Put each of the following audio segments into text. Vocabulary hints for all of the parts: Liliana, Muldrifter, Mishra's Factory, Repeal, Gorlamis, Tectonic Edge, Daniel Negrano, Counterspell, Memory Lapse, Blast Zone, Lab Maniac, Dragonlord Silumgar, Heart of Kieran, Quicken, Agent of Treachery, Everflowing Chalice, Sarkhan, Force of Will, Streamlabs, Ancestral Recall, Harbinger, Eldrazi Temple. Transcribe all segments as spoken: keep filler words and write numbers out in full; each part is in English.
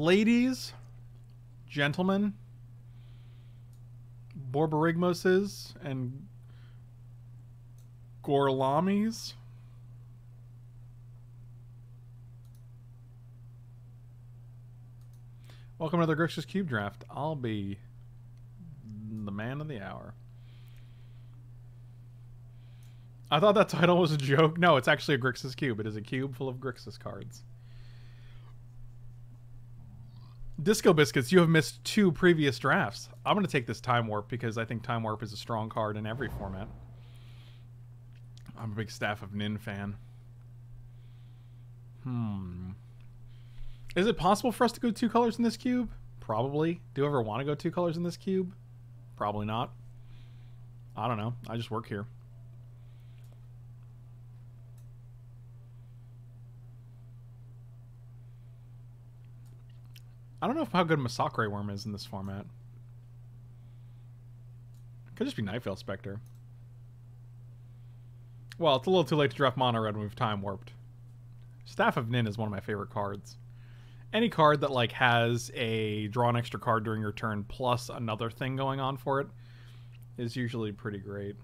Ladies, gentlemen, Borborygmoses and Gorlamis. Welcome to the Grixis Cube Draft. I'll be the man of the hour. I thought that title was a joke. No, it's actually a Grixis Cube. It is a cube full of Grixis cards. Disco Biscuits, you have missed two previous drafts. I'm going to take this Time Warp because I think Time Warp is a strong card in every format. I'm a big Staff of Nin fan. Hmm. Is it possible for us to go two colors in this cube? Probably. Do you ever want to go two colors in this cube? Probably not. I don't know. I just work here. I don't know how good Masakre Worm is in this format. Could just be Nightveil Specter. Well, it's a little too late to draft Mono Red when we've Time Warped. Staff of Nin is one of my favorite cards. Any card that like has a draw an extra card during your turn plus another thing going on for it is usually pretty great.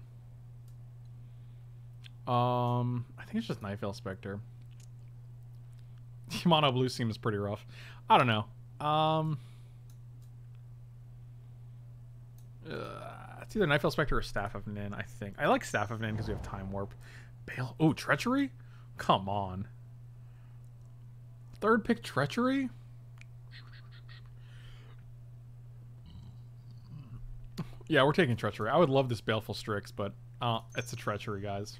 Um, I think it's just Nightveil Specter. Mono Blue seems pretty rough. I don't know. Um, uh, it's either Nightveil Specter or Staff of Nin, I think. I like Staff of Nin because we have Time Warp. Bail. Oh, Treachery? Come on. Third pick Treachery? Yeah, we're taking Treachery. I would love this Baleful Strix, but uh, it's a Treachery, guys.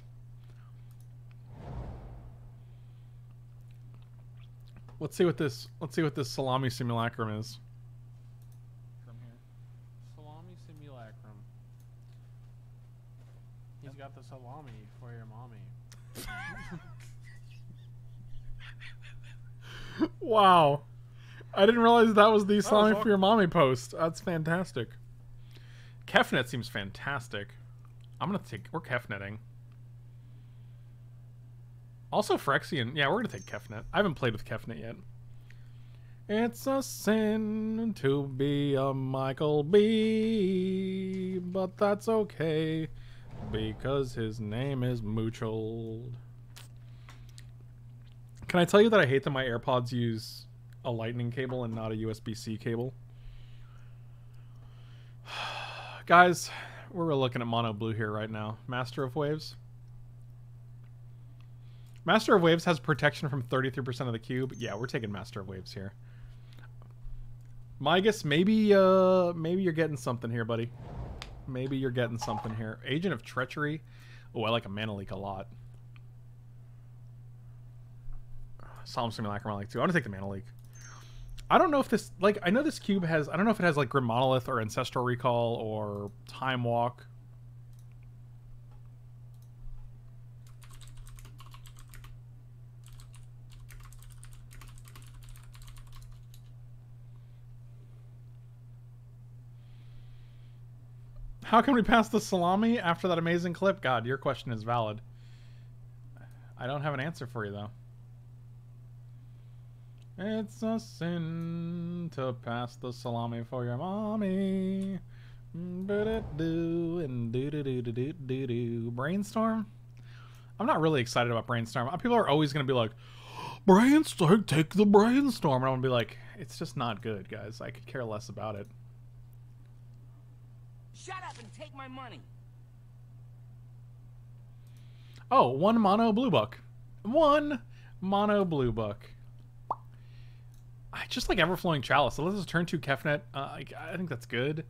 Let's see what this. Let's see what this Salami Simulacrum is. From here, Salami Simulacrum. He's got the salami for your mommy. Wow, I didn't realize that was the salami was for your mommy post. That's fantastic. Kefnet seems fantastic. I'm gonna take. We're Kefnetting. Also Phyrexian. Yeah, we're going to take Kefnet. I haven't played with Kefnet yet. It's a sin to be a Michael B. But that's okay. Because his name is Moochold. Can I tell you that I hate that my AirPods use a lightning cable and not a U S B C cable? Guys, we're looking at Mono Blue here right now. Master of Waves. Master of Waves has protection from thirty-three percent of the cube. Yeah, we're taking Master of Waves here. Migus, maybe uh, maybe you're getting something here, buddy. Maybe you're getting something here. Agent of Treachery. Oh, I like a Mana Leak a lot. Solemn Simulacrum I like too. I want to take the Mana Leak. I don't know if this... Like, I know this cube has... I don't know if it has, like, Grim Monolith or Ancestral Recall or Time Walk. How can we pass the salami after that amazing clip? God, your question is valid. I don't have an answer for you, though. It's a sin to pass the salami for your mommy. Do-do-do and do-do-do-do-do-do. Brainstorm? I'm not really excited about Brainstorm. People are always going to be like, Brainstorm, take the Brainstorm. And I'm going to be like, it's just not good, guys. I could care less about it. Shut up and take my money. Oh, one mono blue buck. One mono blue buck. I just like Everflowing Chalice. So let's just turn two Kefnet. Uh, I, I think that's good.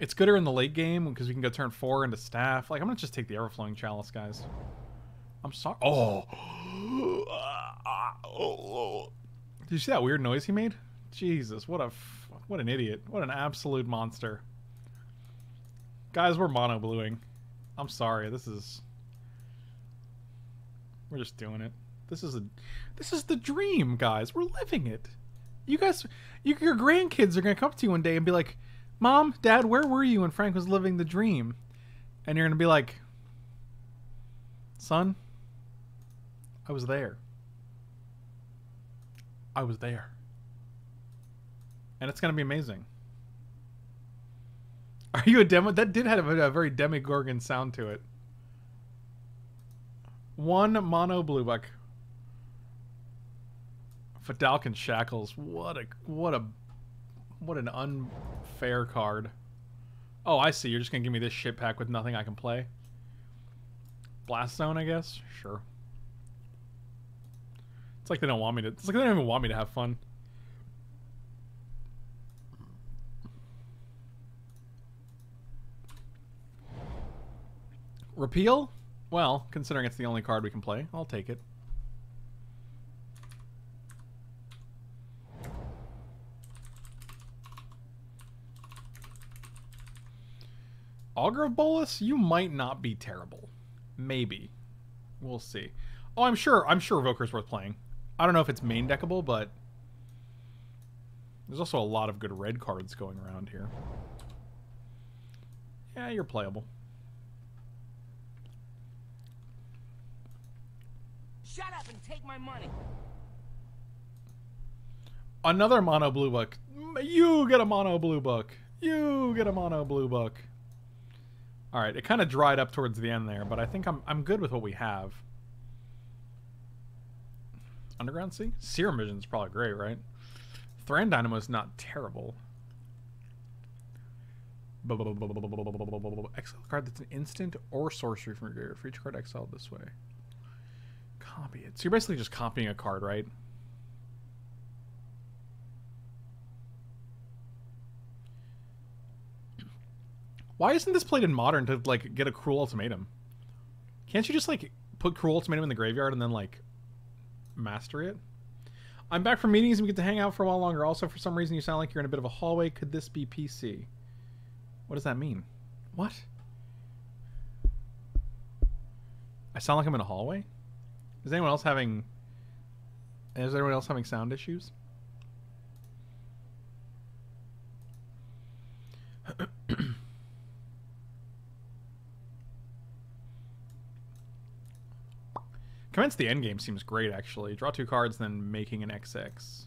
It's gooder in the late game because we can go turn four into staff. Like, I'm going to just take the Everflowing Chalice, guys. I'm sorry. Oh. Did you see that weird noise he made? Jesus, what a f what an idiot. What an absolute monster. Guys, we're mono bluing. I'm sorry. This is we're just doing it. This is a this is the dream, guys. We're living it. You guys, you, your grandkids are gonna come up to you one day and be like, "Mom, Dad, where were you when Frank was living the dream?" And you're gonna be like, "Son, I was there. I was there. And it's going to be amazing. Are you a demo? That did have a, a very Demogorgon sound to it. One mono Bluebuck. Fidalcan Shackles. What a what a what an unfair card. Oh, I see. You're just gonna give me this shit pack with nothing I can play. Blast Zone, I guess. Sure. It's like they don't want me to. It's like they don't even want me to have fun. Repeal? Well, considering it's the only card we can play, I'll take it. Augur of Bolas, you might not be terrible. Maybe. We'll see. Oh, I'm sure I'm sure Evoker's worth playing. I don't know if it's main deckable, but there's also a lot of good red cards going around here. Yeah, you're playable. Shut up and take my money. Another mono blue book. You get a mono blue book. You get a mono blue book. All right, it kind of dried up towards the end there, but I think I'm I'm good with what we have. Underground Sea? Serum Vision is probably great, right? Thran Dynamo is not terrible. Exile card that's an instant or sorcery from your graveyard. For each card exiled this way. Copy it. So you're basically just copying a card, right? Why isn't this played in Modern to, like, get a Cruel Ultimatum? Can't you just, like, put Cruel Ultimatum in the graveyard and then, like, master it? I'm back from meetings and we get to hang out for a while longer. Also, for some reason, you sound like you're in a bit of a hallway. Could this be P C? What does that mean? What? I sound like I'm in a hallway? Is anyone else having... Is anyone else having sound issues? Commence the endgame seems great, actually. Draw two cards, then making an X X.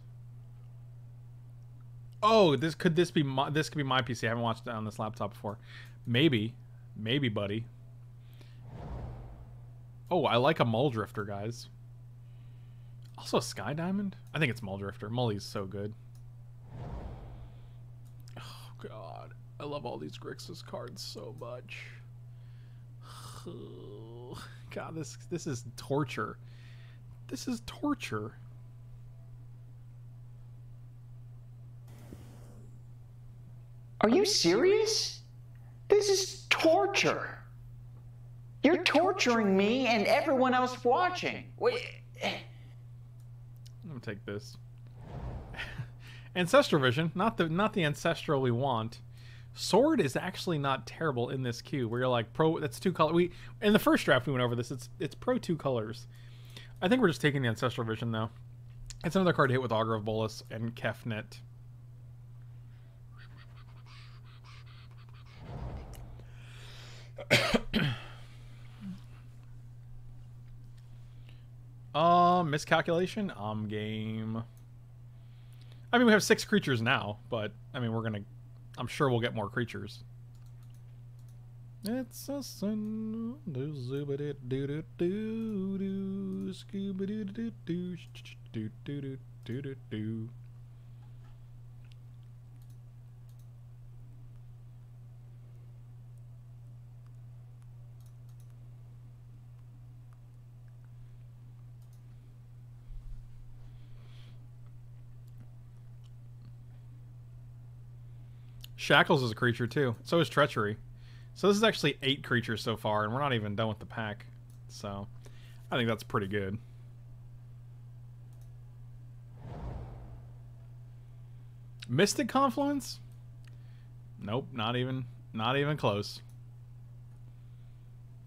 Oh, this could this be my, this could be my P C. I haven't watched it on this laptop before. Maybe, maybe, buddy. Oh, I like a Muldrifter, guys. Also, a Sky Diamond. I think it's Muldrifter. Mully's so good. Oh God, I love all these Grixis cards so much. God, this this is torture. This is torture. Are you serious? This is torture. You're torturing me and everyone else watching. Wait. I'm gonna take this. Ancestral Vision, not the not the ancestral we want. Sword is actually not terrible in this queue. Where you're like pro, that's two color. We in the first draft we went over this. It's it's pro two colors. I think we're just taking the Ancestral Vision though. It's another card to hit with Augur of Bolas and Kefnet. uh, miscalculation. Um, game. I mean, we have six creatures now, but I mean, we're gonna. I'm sure we'll get more creatures. It's a sun. Do zooba do do do do. Scooba do do do do do do do do. Shackles is a creature too. So is Treachery. So this is actually eight creatures so far, and we're not even done with the pack. So I think that's pretty good. Mystic Confluence? Nope, not even not even close.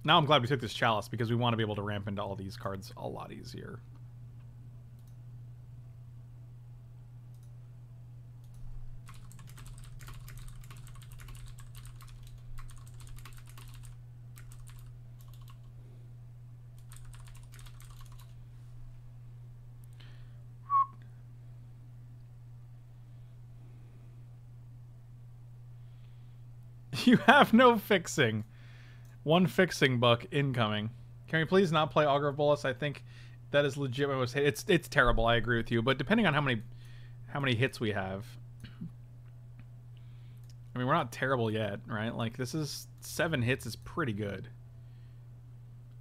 Now I'm glad we took this Chalice because we want to be able to ramp into all these cards a lot easier. You have no fixing. One fixing buck incoming. Can we please not play Augur of Bolas? I think that is legit what was hit. It's it's terrible, I agree with you, but depending on how many how many hits we have. I mean, we're not terrible yet, right? Like, this is seven hits is pretty good.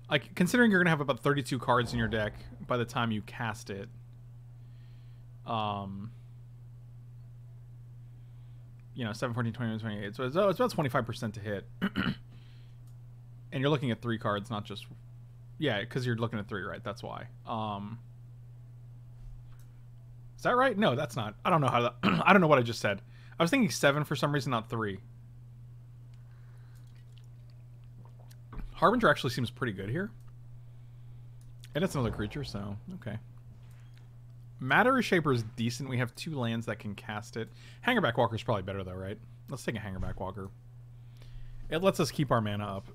Like, considering you're gonna have about thirty-two cards in your deck by the time you cast it. Um You know, seven, fourteen, twenty-one, twenty-eight. So it's, oh, it's about twenty-five percent to hit. And you're looking at three cards, not just... Yeah, because you're looking at three, right? That's why. Um, is that right? No, that's not. I don't know how that... I don't know what I just said. I was thinking seven for some reason, not three. Harbinger actually seems pretty good here. And it's another creature, so... Okay. Matter Reshaper is decent. We have two lands that can cast it. Hangarback Walker is probably better, though, right? Let's take a Hangarback Walker. It lets us keep our mana up.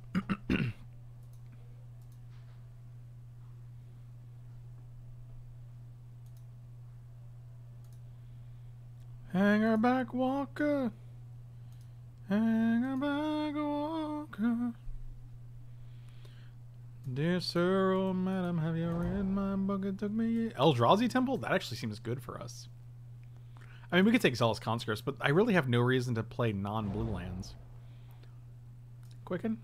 Hangarback Walker. Hangarback Walker. Dear sir, oh madam, have you read my book? It took me... Eldrazi Temple? That actually seems good for us. I mean, we could take Zealous Conscripts, but I really have no reason to play non-blue lands. Quicken.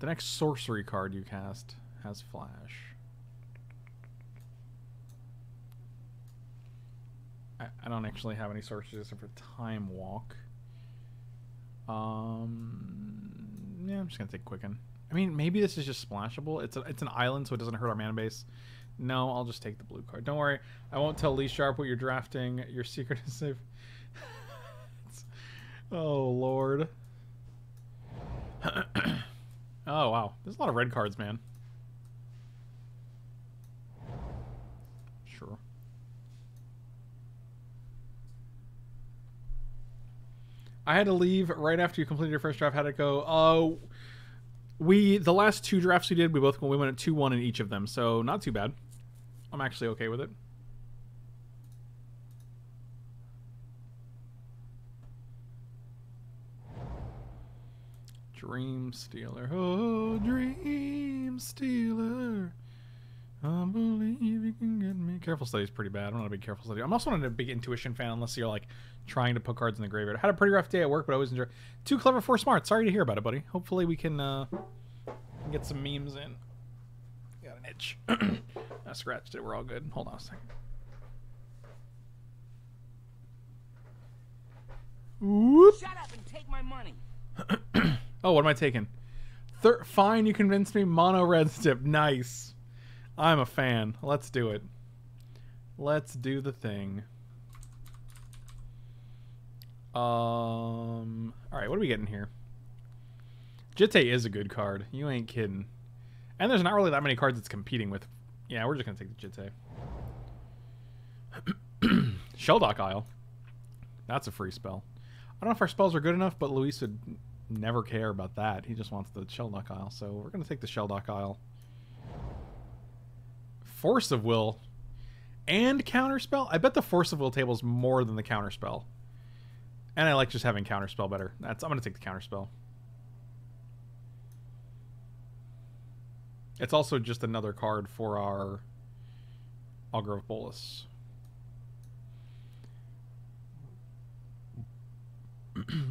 The next sorcery card you cast has flash. I, I don't actually have any sorceries except for Time Walk. Um, yeah, I'm just going to take Quicken. I mean, maybe this is just splashable. It's a, it's an island, so it doesn't hurt our mana base. No, I'll just take the blue card. Don't worry. I won't tell Lee Sharp what you're drafting. Your secret is safe. Oh, Lord. Oh, wow. There's a lot of red cards, man. Sure. I had to leave right after you completed your first draft. How'd it go? Oh... We, the last two drafts we did, we both we went at two one in each of them, so not too bad. I'm actually okay with it. Dream Stealer. Oh, Dream Stealer. I believe you can get me. Careful Study is pretty bad. I'm not a big Careful Study. I'm also not a big Intuition fan unless you're, like, trying to put cards in the graveyard. I had a pretty rough day at work, but I always enjoy. Too clever, four smart. Sorry to hear about it, buddy. Hopefully we can uh, get some memes in. Got an itch. I scratched it. We're all good. Hold on a second. Whoop. Shut up and take my money. Oh, what am I taking? Thir Fine, you convinced me. Mono red stip. Nice. I'm a fan. Let's do it. Let's do the thing. Um. All right, what are we getting here? Jitte is a good card. You ain't kidding. And there's not really that many cards it's competing with. Yeah, we're just going to take the Jitte. Shelldock Isle. That's a free spell. I don't know if our spells are good enough, but Luis would never care about that. He just wants the Shelldock Isle, so we're going to take the Shelldock Isle. Force of Will and Counterspell? I bet the Force of Will table is more than the Counterspell. And I like just having Counterspell better. That's I'm going to take the Counterspell. It's also just another card for our Augur of Bolas.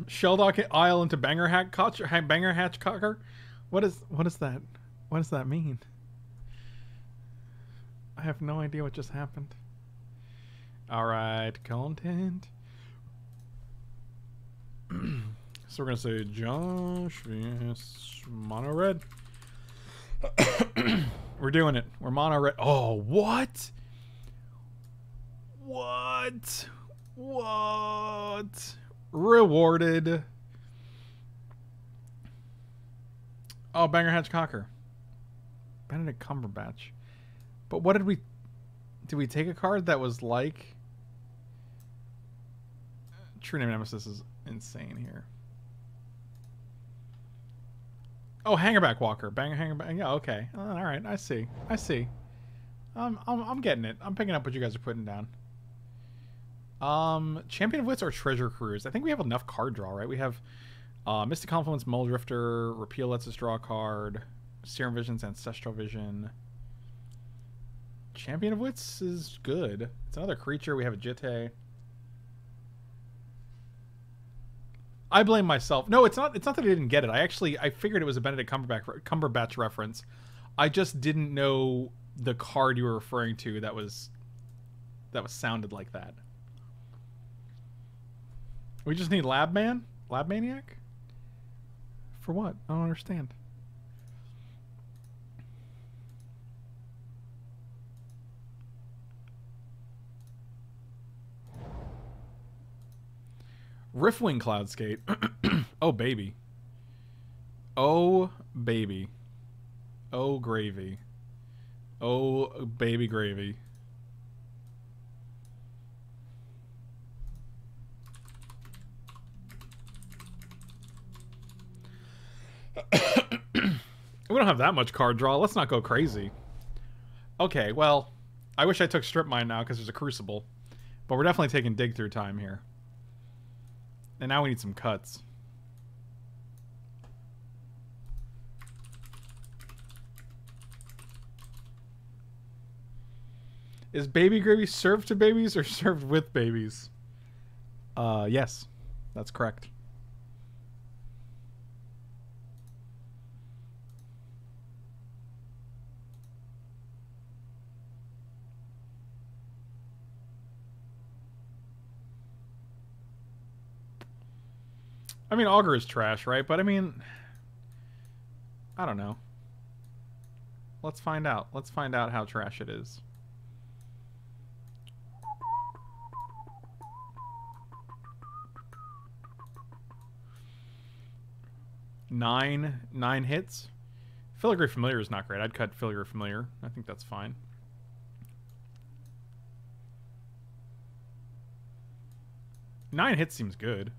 Shelldock Isle into Banger Hatch Cocker? Banger Hatch Cocker? What is, what is that? What does that mean? I have no idea what just happened. Alright, content. So we're going to say Josh is mono red. We're doing it. We're mono red. Oh, what? What? What? Rewarded. Oh, Banger Hatch Cocker. Benedict Cumberbatch. But what did we... Did we take a card that was like... True Name Nemesis is insane here. Oh, Hangarback Walker. Banger, Hangarback... Yeah, okay. Oh, all right, I see. I see. Um, I'm, I'm getting it. I'm picking up what you guys are putting down. Um, Champion of Wits or Treasure Cruise? I think we have enough card draw, right? We have Uh, Mystic Confluence, Muldrifter, Repeal lets us draw a card. Serum Visions, Ancestral Vision. Champion of Wits is good. It's another creature. We have a Jitte. I blame myself. No, it's not. It's not that I didn't get it. I actually I figured it was a Benedict Cumberbatch, Cumberbatch reference. I just didn't know the card you were referring to. That was that was sounded like that. We just need Lab Man, Lab Maniac. For what? I don't understand. Riftwing Cloudskate. Oh, baby. Oh, baby. Oh, gravy. Oh, baby gravy. We don't have that much card draw. Let's not go crazy. Okay, well, I wish I took Strip Mine now because there's a Crucible. But we're definitely taking Dig Through Time here. And now we need some cuts. Is baby gravy served to babies or served with babies? Uh, yes, that's correct. I mean, Augur is trash, right? But I mean, I don't know. Let's find out. Let's find out how trash it is. Nine, nine hits. Filigree Familiar is not great. I'd cut Filigree Familiar. I think that's fine. Nine hits seems good.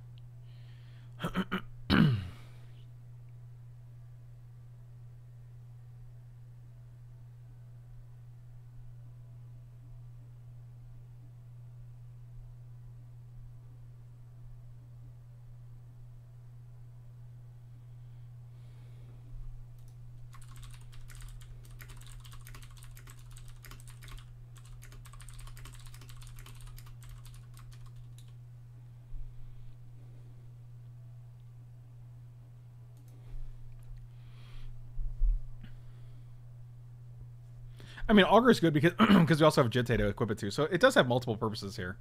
I mean, Augur is good because because we also have Jitte to equip it to, so it does have multiple purposes here.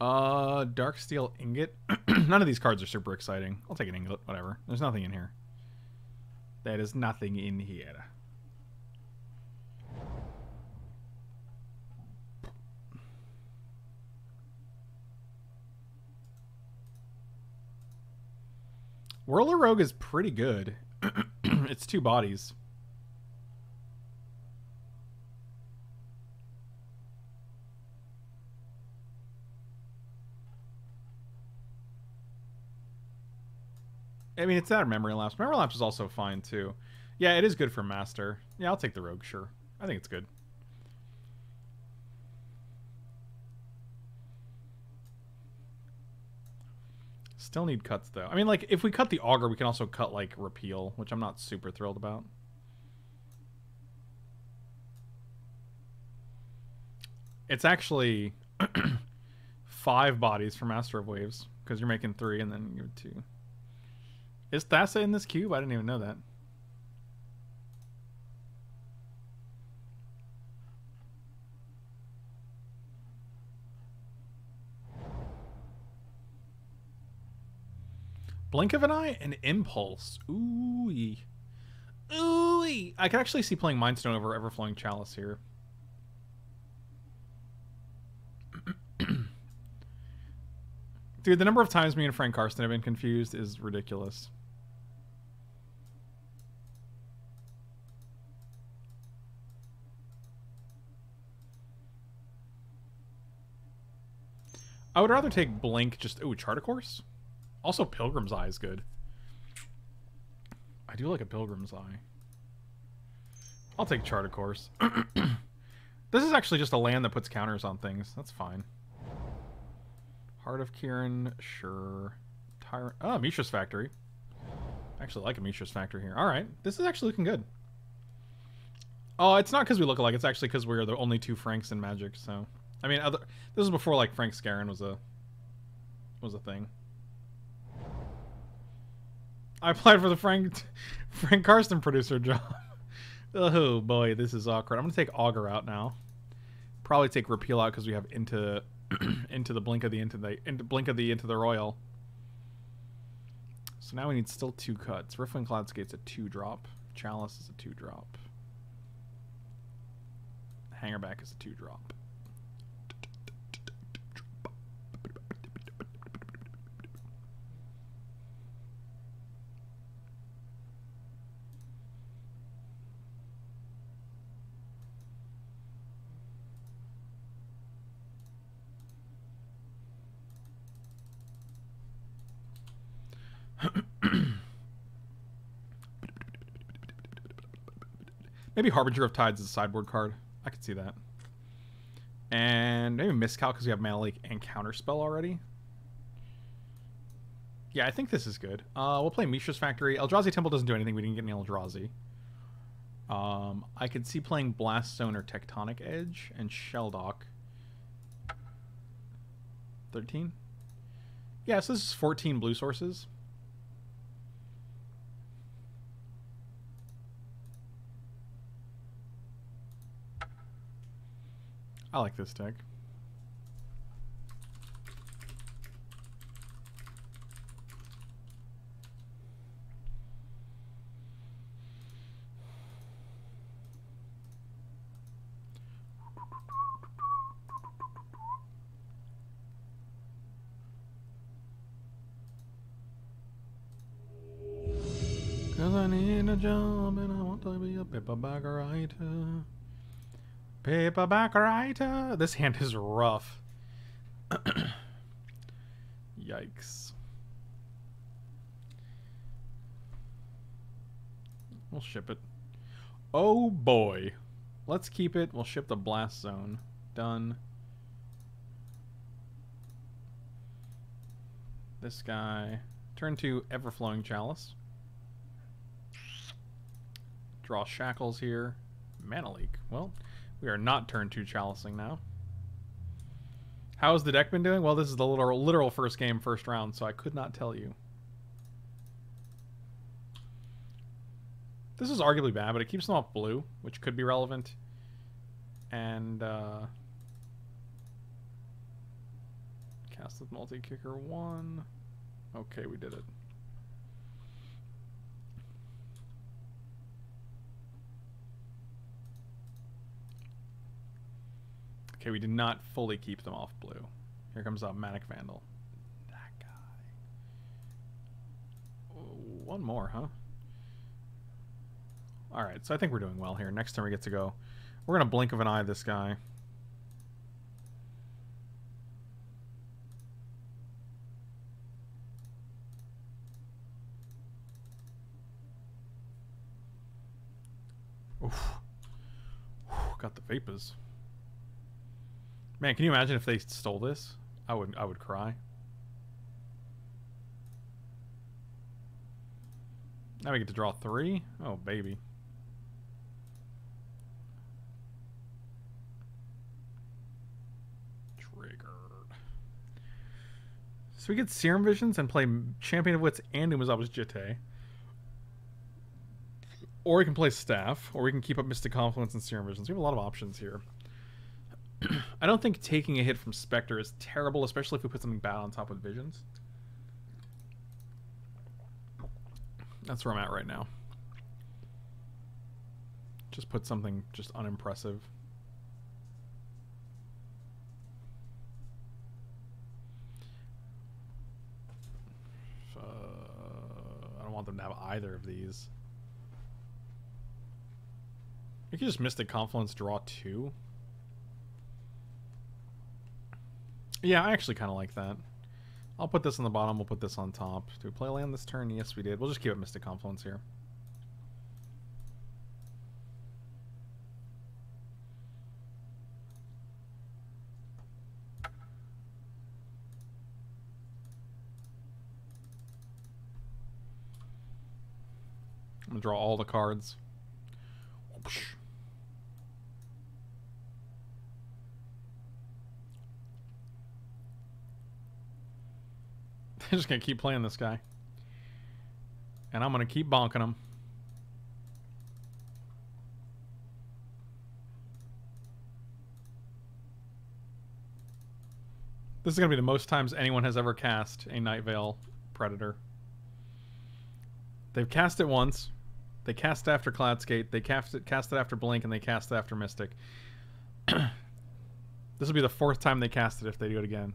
Uh, Dark Steel Ingot. None of these cards are super exciting. I'll take an Ingot, whatever. There's nothing in here. There is nothing in here. Whirler Rogue is pretty good. It's two bodies. I mean, it's that Memory Lapse. Memory Lapse is also fine, too. Yeah, it is good for Master. Yeah, I'll take the Rogue, sure. I think it's good. Still need cuts, though. I mean, like, if we cut the Augur, we can also cut, like, Repeal, which I'm not super thrilled about. It's actually five bodies for Master of Waves, because you're making three and then you're two. Is Thassa in this cube? I didn't even know that. Blink of an Eye and Impulse. Ooh-y. Ooh-y. I could actually see playing Mindstone over Everflowing Chalice here. Dude, the number of times me and Frank Karsten have been confused is ridiculous. I would rather take Blink just... Ooh, Chart of Course? Also, Pilgrim's Eye is good. I do like a Pilgrim's Eye. I'll take Chart of Course. This is actually just a land that puts counters on things. That's fine. Heart of Kieran, sure. Tyrant. Oh, Mishra's Factory. I actually like a Mishra's Factory here. All right, this is actually looking good. Oh, it's not because we look alike. It's actually because we're the only two Franks in Magic. So, I mean, other. This was before like Frank Scarron was a was a thing. I applied for the Frank Frank Karsten producer job. Oh boy, this is awkward. I'm gonna take Augur out now. Probably take Repeal out because we have into into the blink of the into the into blink of the into the royal. So now we need still two cuts. Riffling Cloudskate's a two drop. Chalice is a two drop. Hangarback is a two drop. Maybe Harbinger of Tides is a sideboard card. I could see that. And maybe Miscal because we have Mana Leak and Counterspell already. Yeah, I think this is good. Uh, we'll play Mishra's Factory. Eldrazi Temple doesn't do anything. We didn't get any Eldrazi. Um, I could see playing Blast Zone or Tectonic Edge and Shelldock. thirteen? Yeah, so this is fourteen blue sources. I like this deck. Cause I need a job and I want to be a paperback writer. Paperback writer. This hand is rough. Yikes. We'll ship it. Oh boy. Let's keep it. We'll ship the Blast Zone. Done. This guy. Turn to Everflowing Chalice. Draw Shackles here. Mana Leak. Well... we are not turn two chalicing now. How has the deck been doing? Well, this is the literal, literal first game, first round, so I could not tell you. This is arguably bad, but it keeps them off blue, which could be relevant. And, uh... cast with multi-kicker one. Okay, we did it. Okay, we did not fully keep them off blue. Here comes out Manic Vandal. That guy. Oh, one more, huh? Alright, so I think we're doing well here. Next time we get to go. We're going to blink of an eye this guy. Oof. Oof, got the vapors. Man, can you imagine if they stole this? I would, I would cry. Now we get to draw three? Oh, baby. Triggered. So we get Serum Visions and play Champion of Wits and Umazawa's Jitte. Or we can play Staff, or we can keep up Mystic Confluence and Serum Visions. We have a lot of options here. I don't think taking a hit from Spectre is terrible, especially if we put something bad on top with Visions. That's where I'm at right now. Just put something just unimpressive. Uh, I don't want them to have either of these. You could just Mystic Confluence, draw two. Yeah, I actually kind of like that. I'll put this on the bottom, we'll put this on top. Do we play land this turn? Yes, we did. We'll just keep it Mystic Confluence here. I'm gonna draw all the cards. Whoosh. I'm just gonna keep playing this guy. And I'm gonna keep bonking him. This is gonna be the most times anyone has ever cast a Nightveil Predator. They've cast it once. They cast after Cloudscape. They cast it, cast it after Blink, and they cast it after Mystic. This will be the fourth time they cast it if they do it again.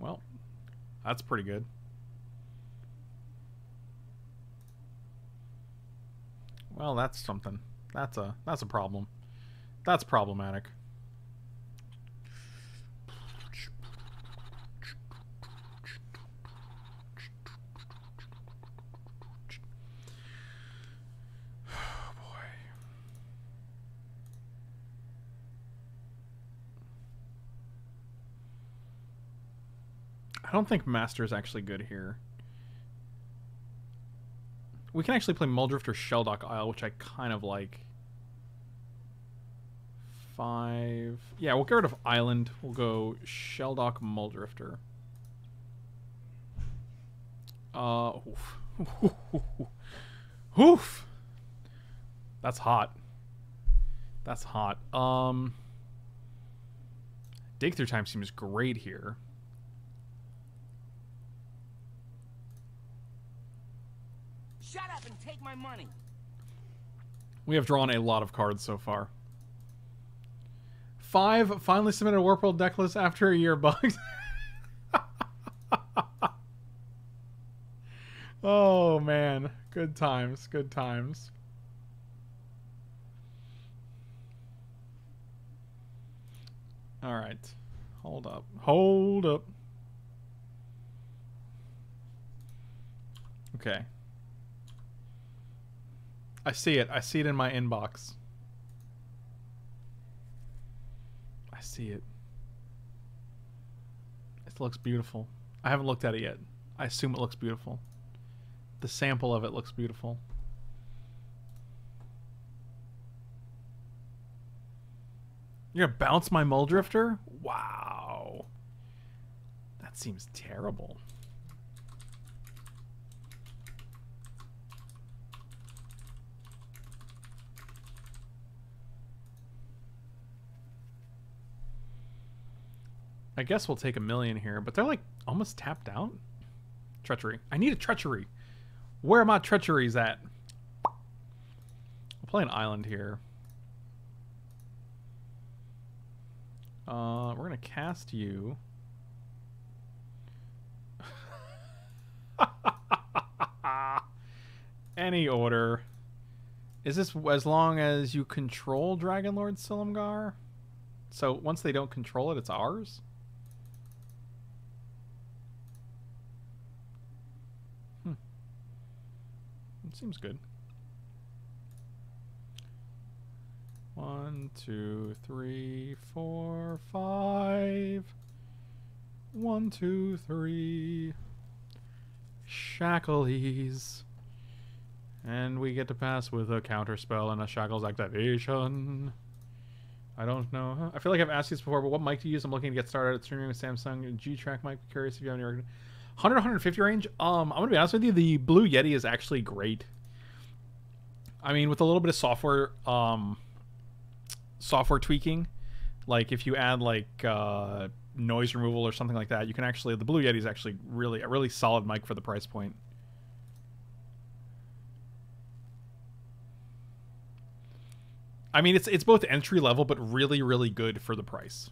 Well, that's pretty good. Well, that's something. That's a that's a problem. That's problematic. I don't think Master is actually good here. We can actually play Muldrifter or Shelldock Isle, which I kind of like. Five. Yeah, we'll get rid of Island. We'll go Shelldock, Muldrifter. Uh, oof. Oof. Oof. That's hot. That's hot. Um, Dig Through Time seems great here. Shut up and take my money. We have drawn a lot of cards so far. Five, finally submitted a Warp World decklist after a year, bugs. Oh, man. Good times. Good times. All right. Hold up. Hold up. Okay. I see it. I see it in my inbox. I see it. It looks beautiful. I haven't looked at it yet. I assume it looks beautiful. The sample of it looks beautiful. You're gonna bounce my Muldrifter? Wow. That seems terrible. I guess we'll take a million here, but they're like almost tapped out. Treachery. I need a treachery. Where are my treacheries at? We'll play an island here. Uh, we're gonna cast you. Any order. Is this as long as you control Dragonlord Silumgar? So once they don't control it, it's ours? Seems good. One, two, three, four, five. One, two, three. Shackles. And we get to pass with a counterspell and a shackles activation. I don't know. I feel like I've asked you this before, but what mic do you use? I'm looking to get started at streaming with Samsung G-Track mic. Curious if you have any recognition. one hundred to one fifty range. Um, I'm gonna be honest with you. The Blue Yeti is actually great. I mean, with a little bit of software, um, software tweaking, like if you add like uh, noise removal or something like that, you can actually. The Blue Yeti is actually really a really solid mic for the price point. I mean, it's it's both entry level, but really really good for the price.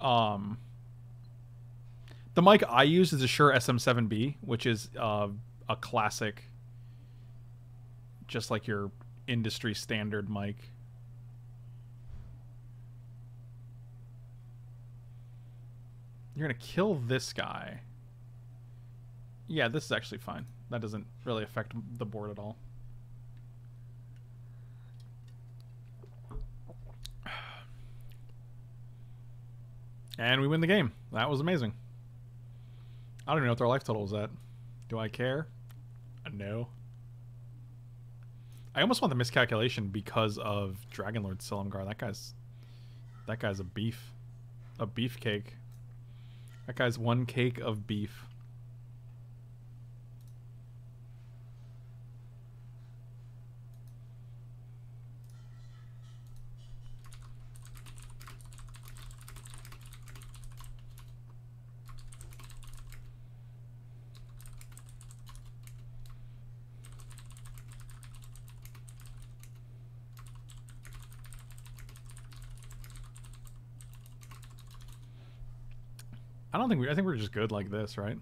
um. The mic I use is a Shure S M seven B, which is uh, a classic, just like your industry standard mic. You're going to kill this guy. Yeah, this is actually fine. That doesn't really affect the board at all. And we win the game. That was amazing. I don't even know what their life total was at. Do I care? No. I almost want the miscalculation because of Dragonlord Silumgar. That guy's that guy's a beef. A beefcake. That guy's one cake of beef. I don't think we... I think we're just good like this, right?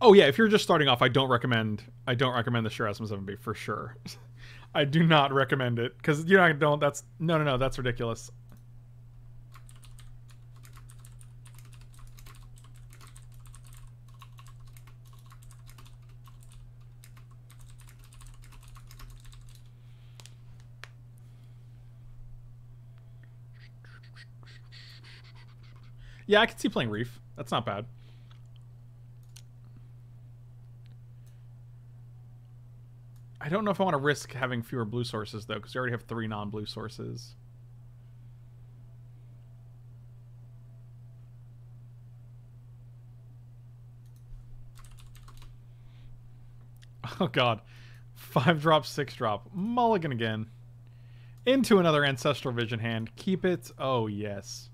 Oh, yeah. If you're just starting off, I don't recommend... I don't recommend the Sure S M seven B for sure. I do not recommend it. Because, you know, I don't... That's... No, no, no. That's ridiculous. Yeah, I can see playing Reef. That's not bad. I don't know if I want to risk having fewer blue sources, though, because we already have three non-blue sources. Oh, God. Five drop, six drop. Mulligan again. Into another Ancestral Vision hand. Keep it. Oh, yes.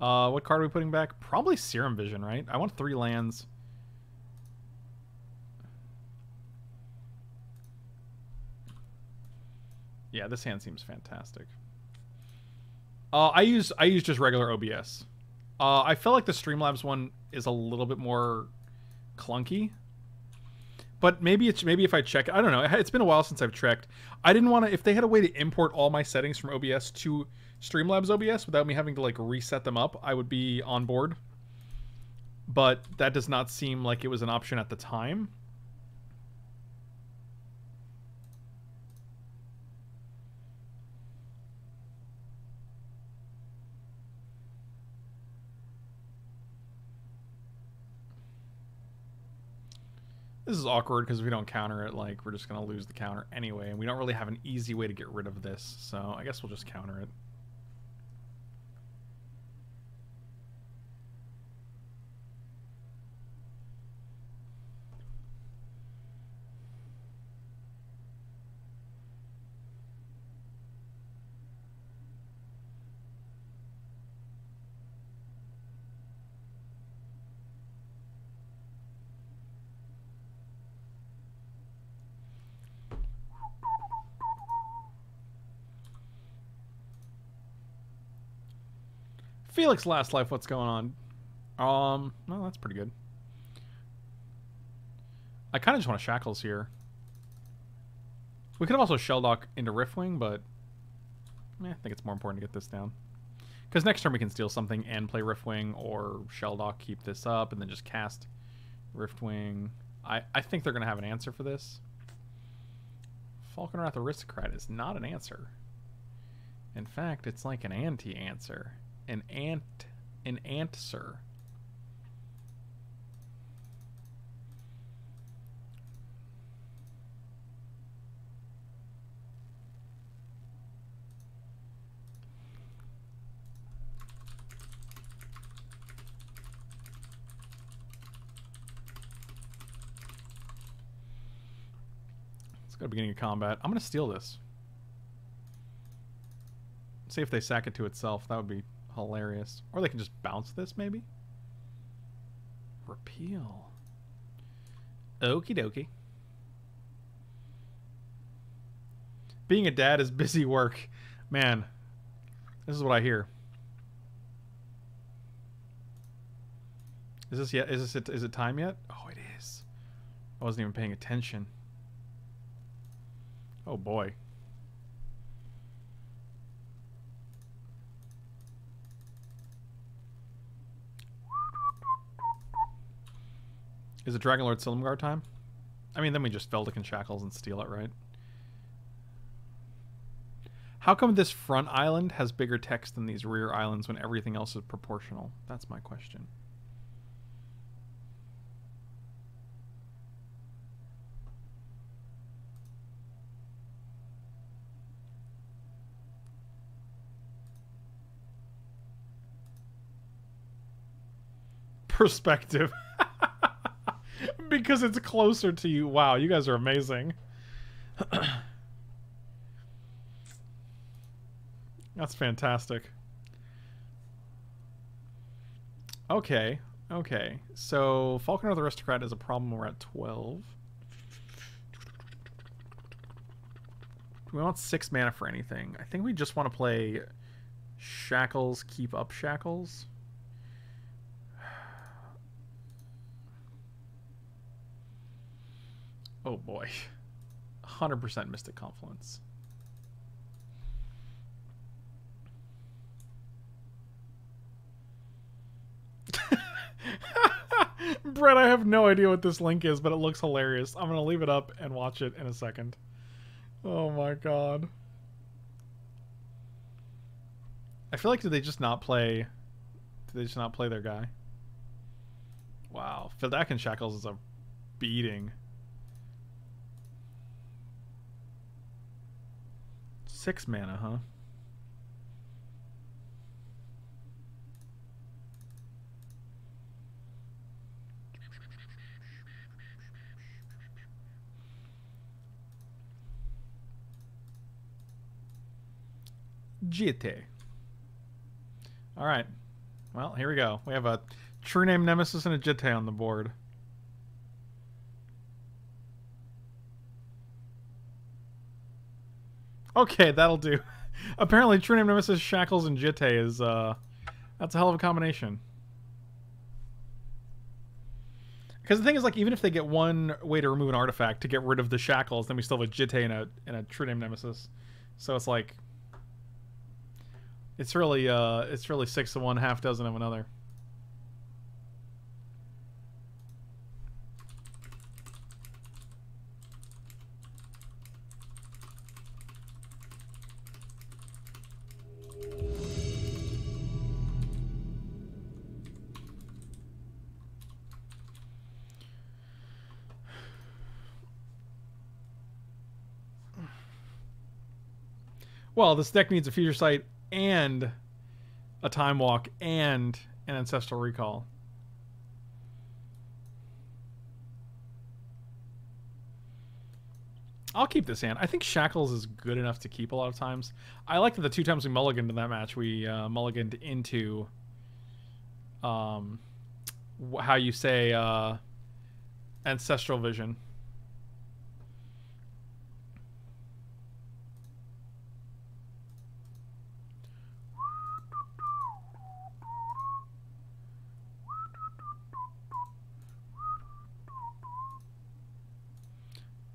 Uh, what card are we putting back? Probably Serum Vision, right? I want three lands. Yeah, this hand seems fantastic. Uh, I use I use just regular O B S. Uh, I feel like the Streamlabs one is a little bit more clunky, but maybe it's maybe if I check, I don't know. It's been a while since I've checked. I didn't want to. If they had a way to import all my settings from O B S to Streamlabs O B S without me having to like reset them up, I would be on board, but that does not seem like it was an option at the time. This is awkward because if we don't counter it, like, we're just gonna lose the counter anyway, and we don't really have an easy way to get rid of this, so I guess we'll just counter it. Felix Last Life, what's going on? Um, well, that's pretty good. I kind of just want to Shackles here. We could have also Shelldock into Riftwing, but eh, I think it's more important to get this down. Because next turn we can steal something and play Riftwing, or Shelldock, keep this up, and then just cast Riftwing. I, I think they're going to have an answer for this. Falconwrath Aristocrat is not an answer. In fact, it's like an anti-answer. An ant, an answer. Let's go to the beginning of combat. I'm gonna steal this. See if they sack it to itself. That would be hilarious. Or they can just bounce this, maybe? Repeal. Okie dokie. Being a dad is busy work. Man, this is what I hear. Is this yet? Is this it? Is it time yet? Oh, it is. I wasn't even paying attention. Oh, boy. Is it Dragonlord Silumgar time? I mean, then we just Veldic and Shackles and steal it, right? How come this front island has bigger text than these rear islands when everything else is proportional? That's my question. Perspective. Because it's closer to you. Wow, you guys are amazing. That's fantastic. Okay, okay. So Falconer the Aristocrat is a problem. We're at twelve. Do we want six mana for anything? I think we just want to play Shackles, keep up Shackles. Oh boy. one hundred percent Mystic Confluence. Brett, I have no idea what this link is, but it looks hilarious. I'm going to leave it up and watch it in a second. Oh my god. I feel like, did they just not play... Did they just not play their guy? Wow. Fildak and Shackles is a beating. Six mana, huh? Jitte. All right. Well, here we go. We have a True Name Nemesis and a Jitte on the board. Okay, that'll do. Apparently, True Name Nemesis, Shackles, and Jitte is, uh... that's a hell of a combination. Because the thing is, like, even if they get one way to remove an artifact to get rid of the Shackles, then we still have a Jitte and a, and a True Name Nemesis. So it's like... It's really, uh... It's really six of one, half dozen of another. Well, this deck needs a Future Sight and a Time Walk and an Ancestral Recall. I'll keep this hand. I think Shackles is good enough to keep a lot of times. I like that the two times we mulliganed in that match, we uh, mulliganed into um, how you say uh, Ancestral Vision.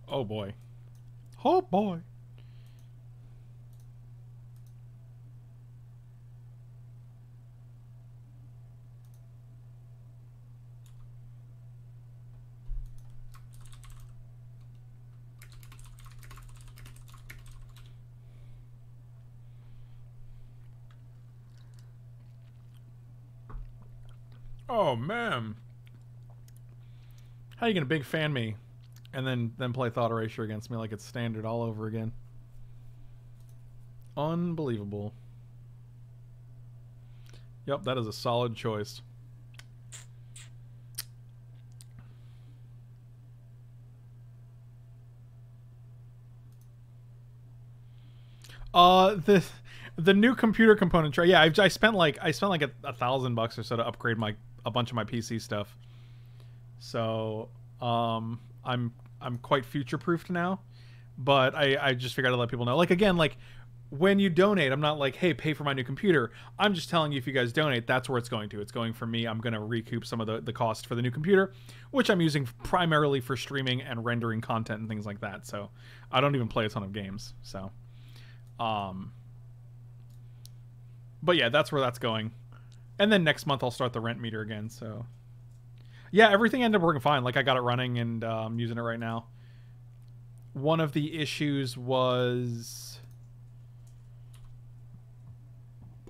Oh boy. Oh boy. Oh man. How you gonna big fan me? And then, then play Thought Erasure against me like it's standard all over again. Unbelievable. Yep, that is a solid choice. Uh, the the new computer component tray. Yeah, I, I spent like I spent like a, a thousand bucks or so to upgrade my a bunch of my P C stuff. So, um. I'm I'm quite future proofed now, but I, I just figured I'd let people know. Like again, like when you donate, I'm not like, hey, pay for my new computer. I'm just telling you if you guys donate, that's where it's going to. It's going for me. I'm gonna recoup some of the, the cost for the new computer, which I'm using primarily for streaming and rendering content and things like that. So I don't even play a ton of games. So um But yeah, that's where that's going. And then next month I'll start the rent meter again, so Yeah, everything ended up working fine. Like, I got it running, and uh, I'm using it right now. One of the issues was...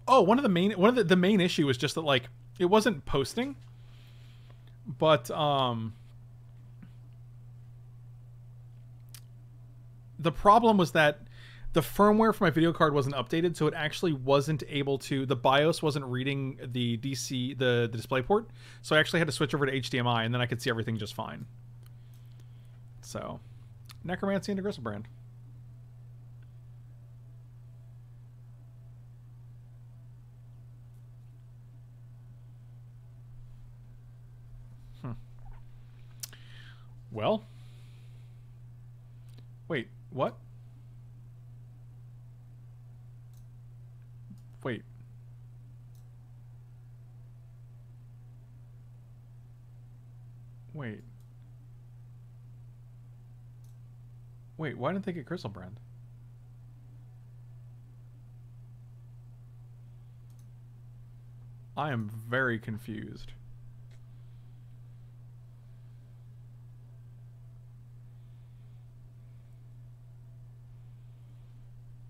Oh, one of the main one of the, the main issue was just that, like, it wasn't posting, but um, the problem was that the firmware for my video card wasn't updated, so it actually wasn't able to. The BIOS wasn't reading the D C, the the display port, so I actually had to switch over to H D M I, and then I could see everything just fine. So, Necromancy into Griselbrand. Hmm. Well. Wait, what? Wait. Wait. Wait, why didn't they get Griselbrand? I am very confused.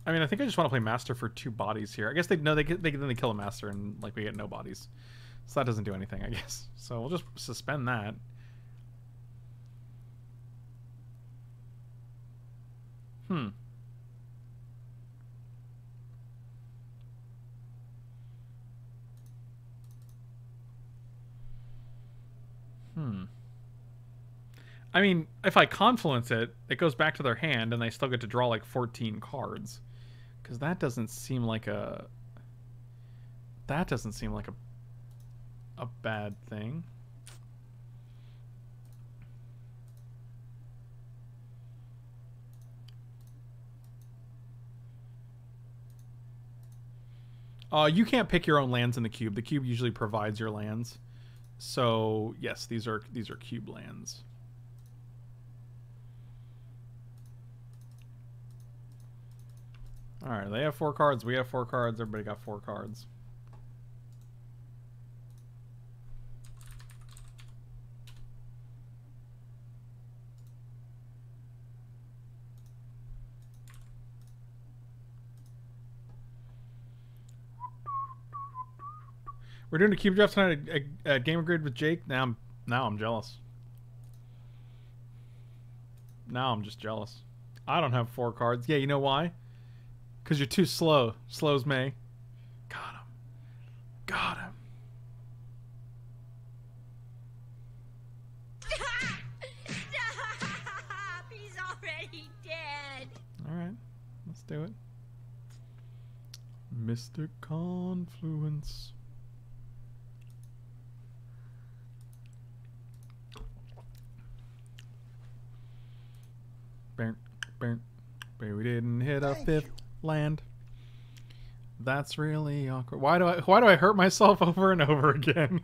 I mean, I think I just want to play Master for two bodies here. I guess they no, they they then they kill a Master and like we get no bodies, so that doesn't do anything, I guess. So we'll just suspend that. Hmm. Hmm. I mean, if I confluence it, it goes back to their hand, and they still get to draw like fourteen cards. Because that doesn't seem like a... That doesn't seem like a... A bad thing. Uh, you can't pick your own lands in the cube. The cube usually provides your lands. So, yes, these are, these are cube lands. Alright, they have four cards. We have four cards. Everybody got four cards. We're doing a cube draft tonight at, at Gamer Grid with Jake. Now I'm now I'm jealous. Now I'm just jealous. I don't have four cards. Yeah, you know why? Because you're too slow. Slow's May. Got him. Got him. Stop! Stop! He's already dead. All right, let's do it. Mystic Confluence. Burn, burn, but we didn't hit a fifth land. That's really awkward. Why do I? Why do I hurt myself over and over again?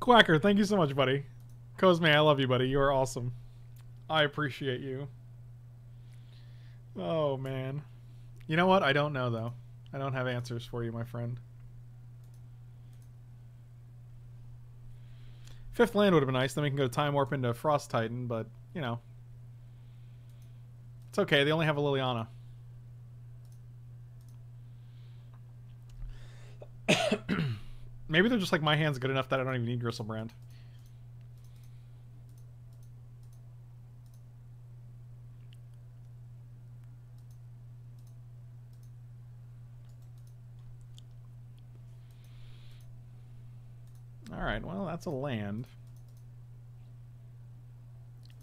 Quacker, thank you so much, buddy. Cosme, I love you, buddy. You are awesome. I appreciate you. Oh man, you know what? I don't know though. I don't have answers for you, my friend. Fifth land would have been nice. Then we can go to Time Warp into Frost Titan, but, you know. It's okay. They only have a Liliana. Maybe they're just like, my hand's good enough that I don't even need Griselbrand. Alright, well, that's a land.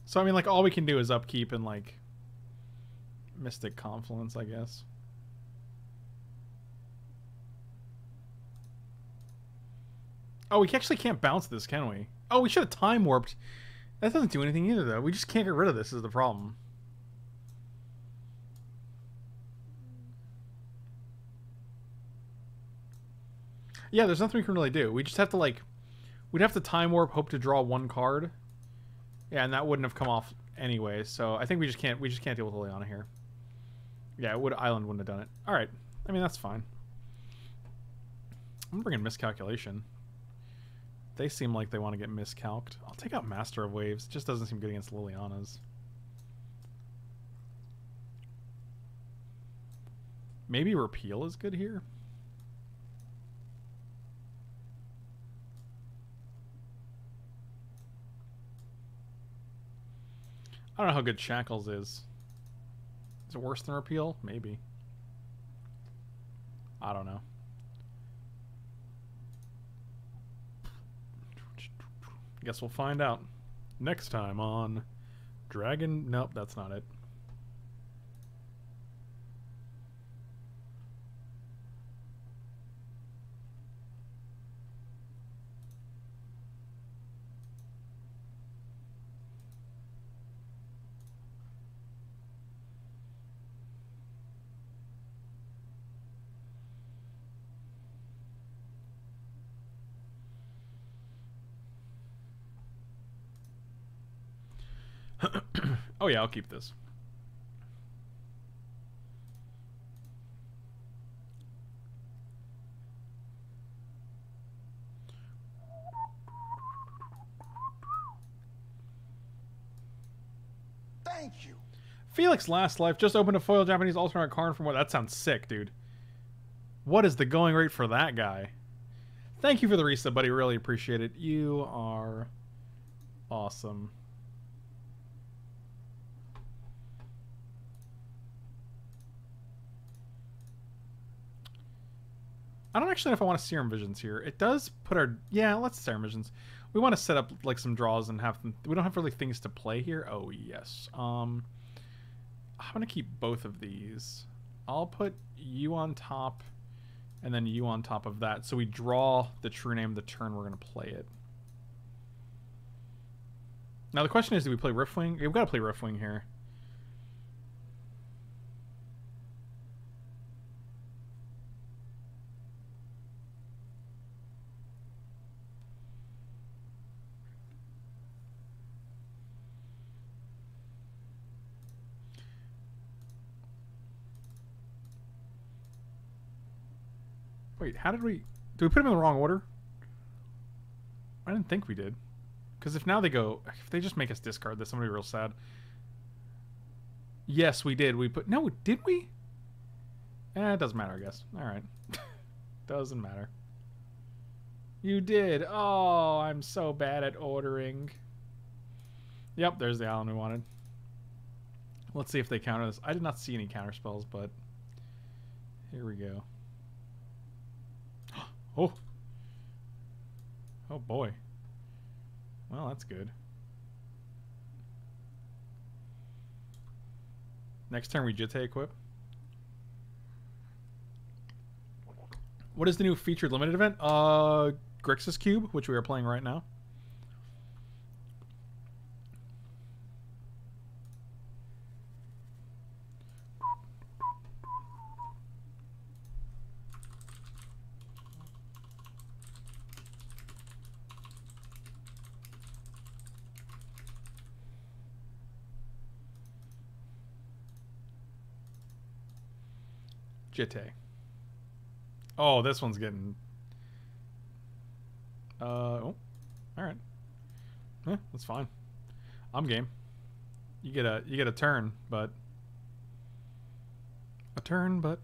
So, I mean, like, all we can do is upkeep and, like, Mystic Confluence, I guess. Oh, we actually can't bounce this, can we? Oh, we should have Time Warped. That doesn't do anything either, though. We just can't get rid of this is the problem. Yeah, there's nothing we can really do. We just have to, like... We'd have to Time Warp, hope to draw one card. Yeah, and that wouldn't have come off anyway, so I think we just can't we just can't deal with Liliana here. Yeah, Wood Island wouldn't have done it. Alright. I mean, that's fine. I'm bringing Miscalculation. They seem like they want to get miscalced. I'll take out Master of Waves. Just doesn't seem good against Liliana's. Maybe Repeal is good here. I don't know how good Shackles is. Is it worse than Repeal? Maybe. I don't know. Guess we'll find out next time on Dragon... Nope, that's not it. Oh yeah, I'll keep this. Thank you. Felix Last Life just opened a foil Japanese alternate card from what? That sounds sick, dude. What is the going rate for that guy? Thank you for the reset, buddy. Really appreciate it. You are awesome. I don't actually know if I want to Serum Visions here. It does put our... Yeah, let's Serum Visions. We want to set up like some draws and have them... We don't have really things to play here. Oh, yes. Um, I'm going to keep both of these. I'll put you on top and then you on top of that. So we draw the True Name the turn we're going to play it. Now the question is, do we play Riftwing? We've got to play Riftwing here. Wait, how did we... Did we put them in the wrong order? I didn't think we did. Because if now they go... If they just make us discard this, I'm going to be real sad. Yes, we did. We put... No, did we? Eh, it doesn't matter, I guess. Alright. Doesn't matter. You did. Oh, I'm so bad at ordering. Yep, there's the island we wanted. Let's see if they counter this. I did not see any counter spells, but... Here we go. Oh. Oh boy. Well, that's good. Next turn we Jitte equip. What is the new featured limited event? Uh Grixis Cube, which we are playing right now. Jitte. Oh, this one's getting... Uh, oh, alright. Eh, that's fine. I'm game. You get a you get a turn, but... A turn, but...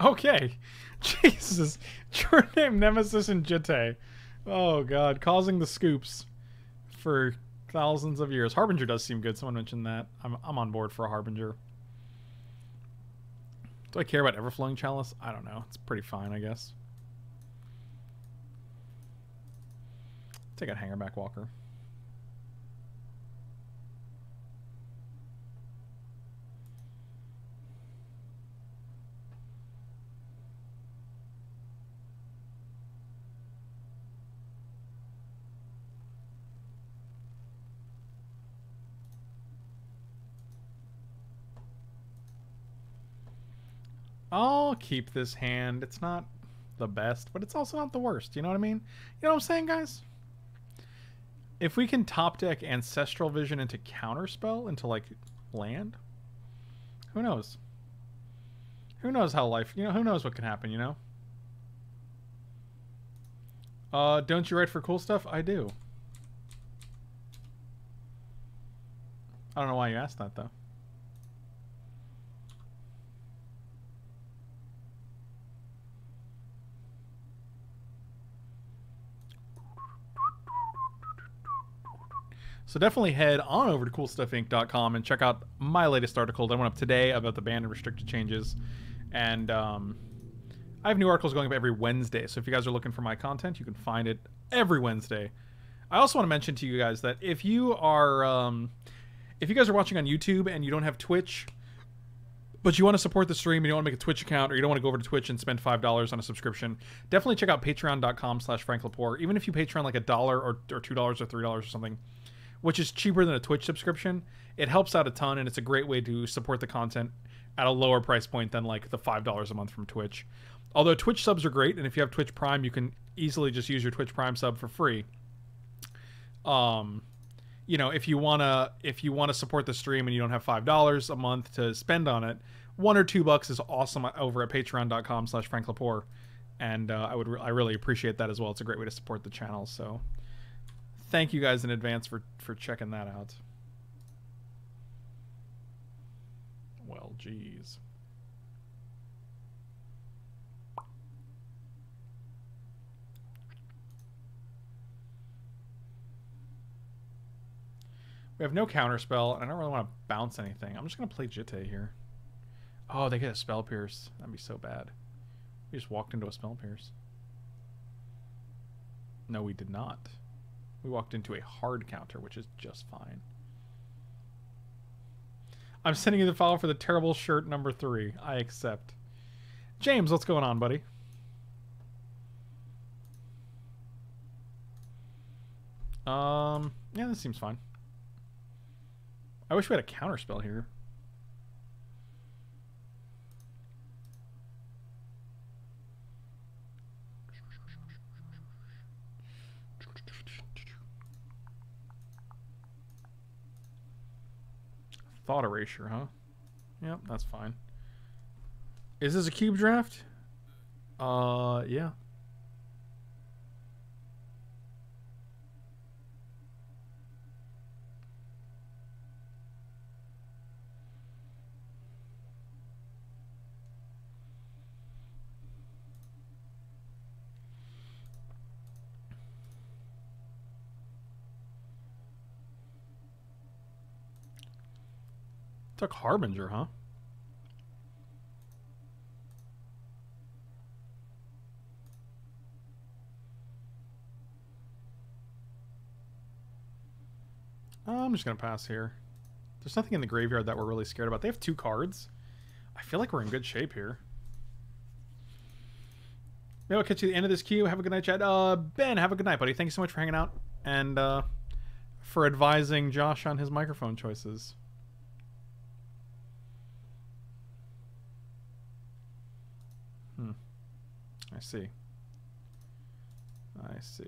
Okay, Jesus, True Name Nemesis and Jitte. Oh God, causing the scoops for thousands of years. Harbinger does seem good. Someone mentioned that. I'm I'm on board for a Harbinger. Do I care about Everflowing Chalice? I don't know. It's pretty fine, I guess. Take out Hangarback Walker. I'll keep this hand. It's not the best, but it's also not the worst. You know what I mean? You know what I'm saying, guys? If we can top deck Ancestral Vision into Counterspell, into like land, who knows? Who knows how life, you know, who knows what can happen, you know? Uh, don't you write for cool stuff? I do. I don't know why you asked that, though. So definitely head on over to cool stuff inc dot com and check out my latest article that went up today about the ban and restricted changes. And um, I have new articles going up every Wednesday. So if you guys are looking for my content, you can find it every Wednesday. I also want to mention to you guys that if you are, um, if you guys are watching on YouTube and you don't have Twitch, but you want to support the stream, you don't want to make a Twitch account, or you don't want to go over to Twitch and spend five dollars on a subscription, definitely check out patreon dot com slash frank lepore. Even if you Patreon like a dollar or, or two dollars or three dollars or something, which is cheaper than a Twitch subscription, it helps out a ton, and it's a great way to support the content at a lower price point than like the five dollars a month from Twitch. Although Twitch subs are great, and if you have Twitch Prime, you can easily just use your Twitch Prime sub for free. Um, you know, if you wanna if you wanna support the stream and you don't have five dollars a month to spend on it, one or two bucks is awesome over at patreon dot com slash frank lepore, and uh, I would re I really appreciate that as well. It's a great way to support the channel, so. Thank you guys in advance for, for checking that out. Well, geez. We have no counterspell, and I don't really want to bounce anything. I'm just going to play Jitte here. Oh, they get a spell pierce. That'd be so bad. We just walked into a spell pierce. No, we did not. We walked into a hard counter, which is just fine. I'm sending you the file for the terrible shirt number three. I accept. James, what's going on, buddy? Um, yeah, this seems fine. I wish we had a counterspell here. Thought erasure, huh? Yep, that's fine. Is this a cube draft? Uh, yeah. Took Harbinger, huh? I'm just going to pass here. There's nothing in the graveyard that we're really scared about. They have two cards. I feel like we're in good shape here. Maybe I'll catch you at the end of this queue. Have a good night, chat. Uh, Ben, have a good night, buddy. Thank you so much for hanging out and uh, for advising Josh on his microphone choices. I see. I see.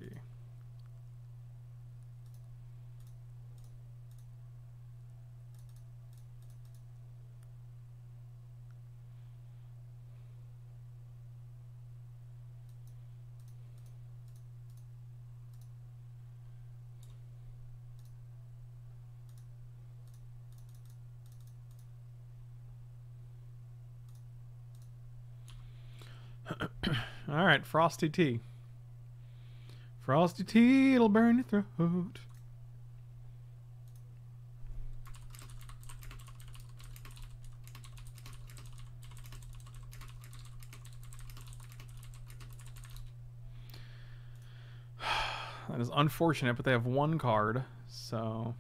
All right, Frosty Tea. Frosty Tea, it'll burn your throat. That is unfortunate, but they have one card, so...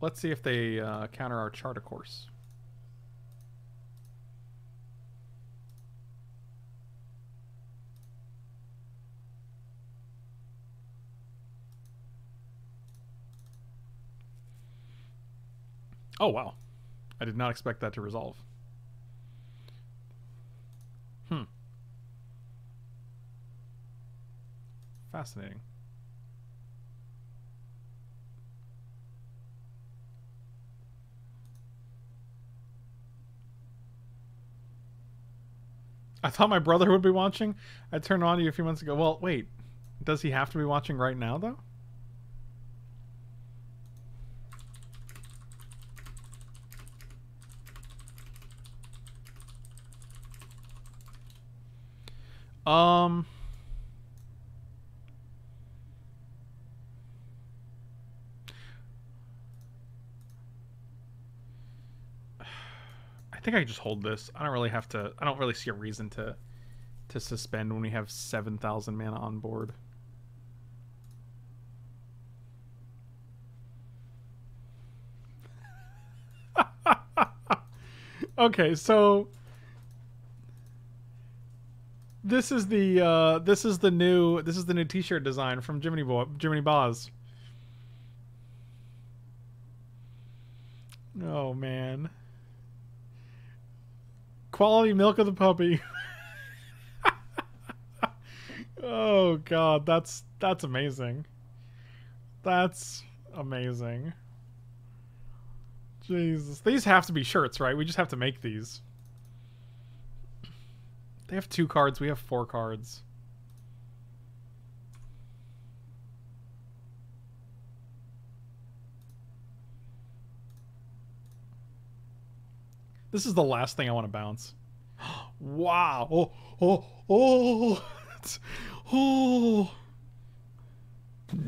Let's see if they uh, counter our Chart of Course. Oh, wow. I did not expect that to resolve. Hmm. Fascinating. I thought my brother would be watching. I turned on to you a few months ago. Well, wait. Does he have to be watching right now, though? Um, I think I just hold this. I don't really have to. I don't really see a reason to to suspend when we have seven thousand mana on board. Okay, so. This is the uh, this is the new this is the new T-shirt design from Jiminy Bo Jiminy Boz. Oh man, quality milk of the puppy. Oh god, that's that's amazing. That's amazing. Jesus, these have to be shirts, right? We just have to make these. They have two cards, we have four cards. This is the last thing I want to bounce. Wow. Oh, oh, oh. Oh.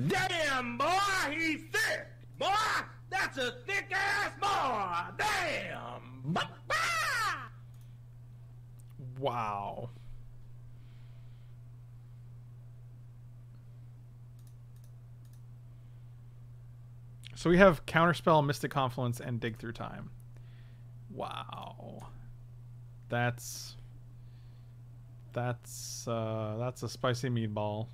Damn, boy, he's thick. Boy, that's a thick ass boy. Damn. Bah, bah. Wow. So we have Counterspell, Mystic Confluence, and Dig Through Time. Wow. That's that's uh, that's a spicy meatball.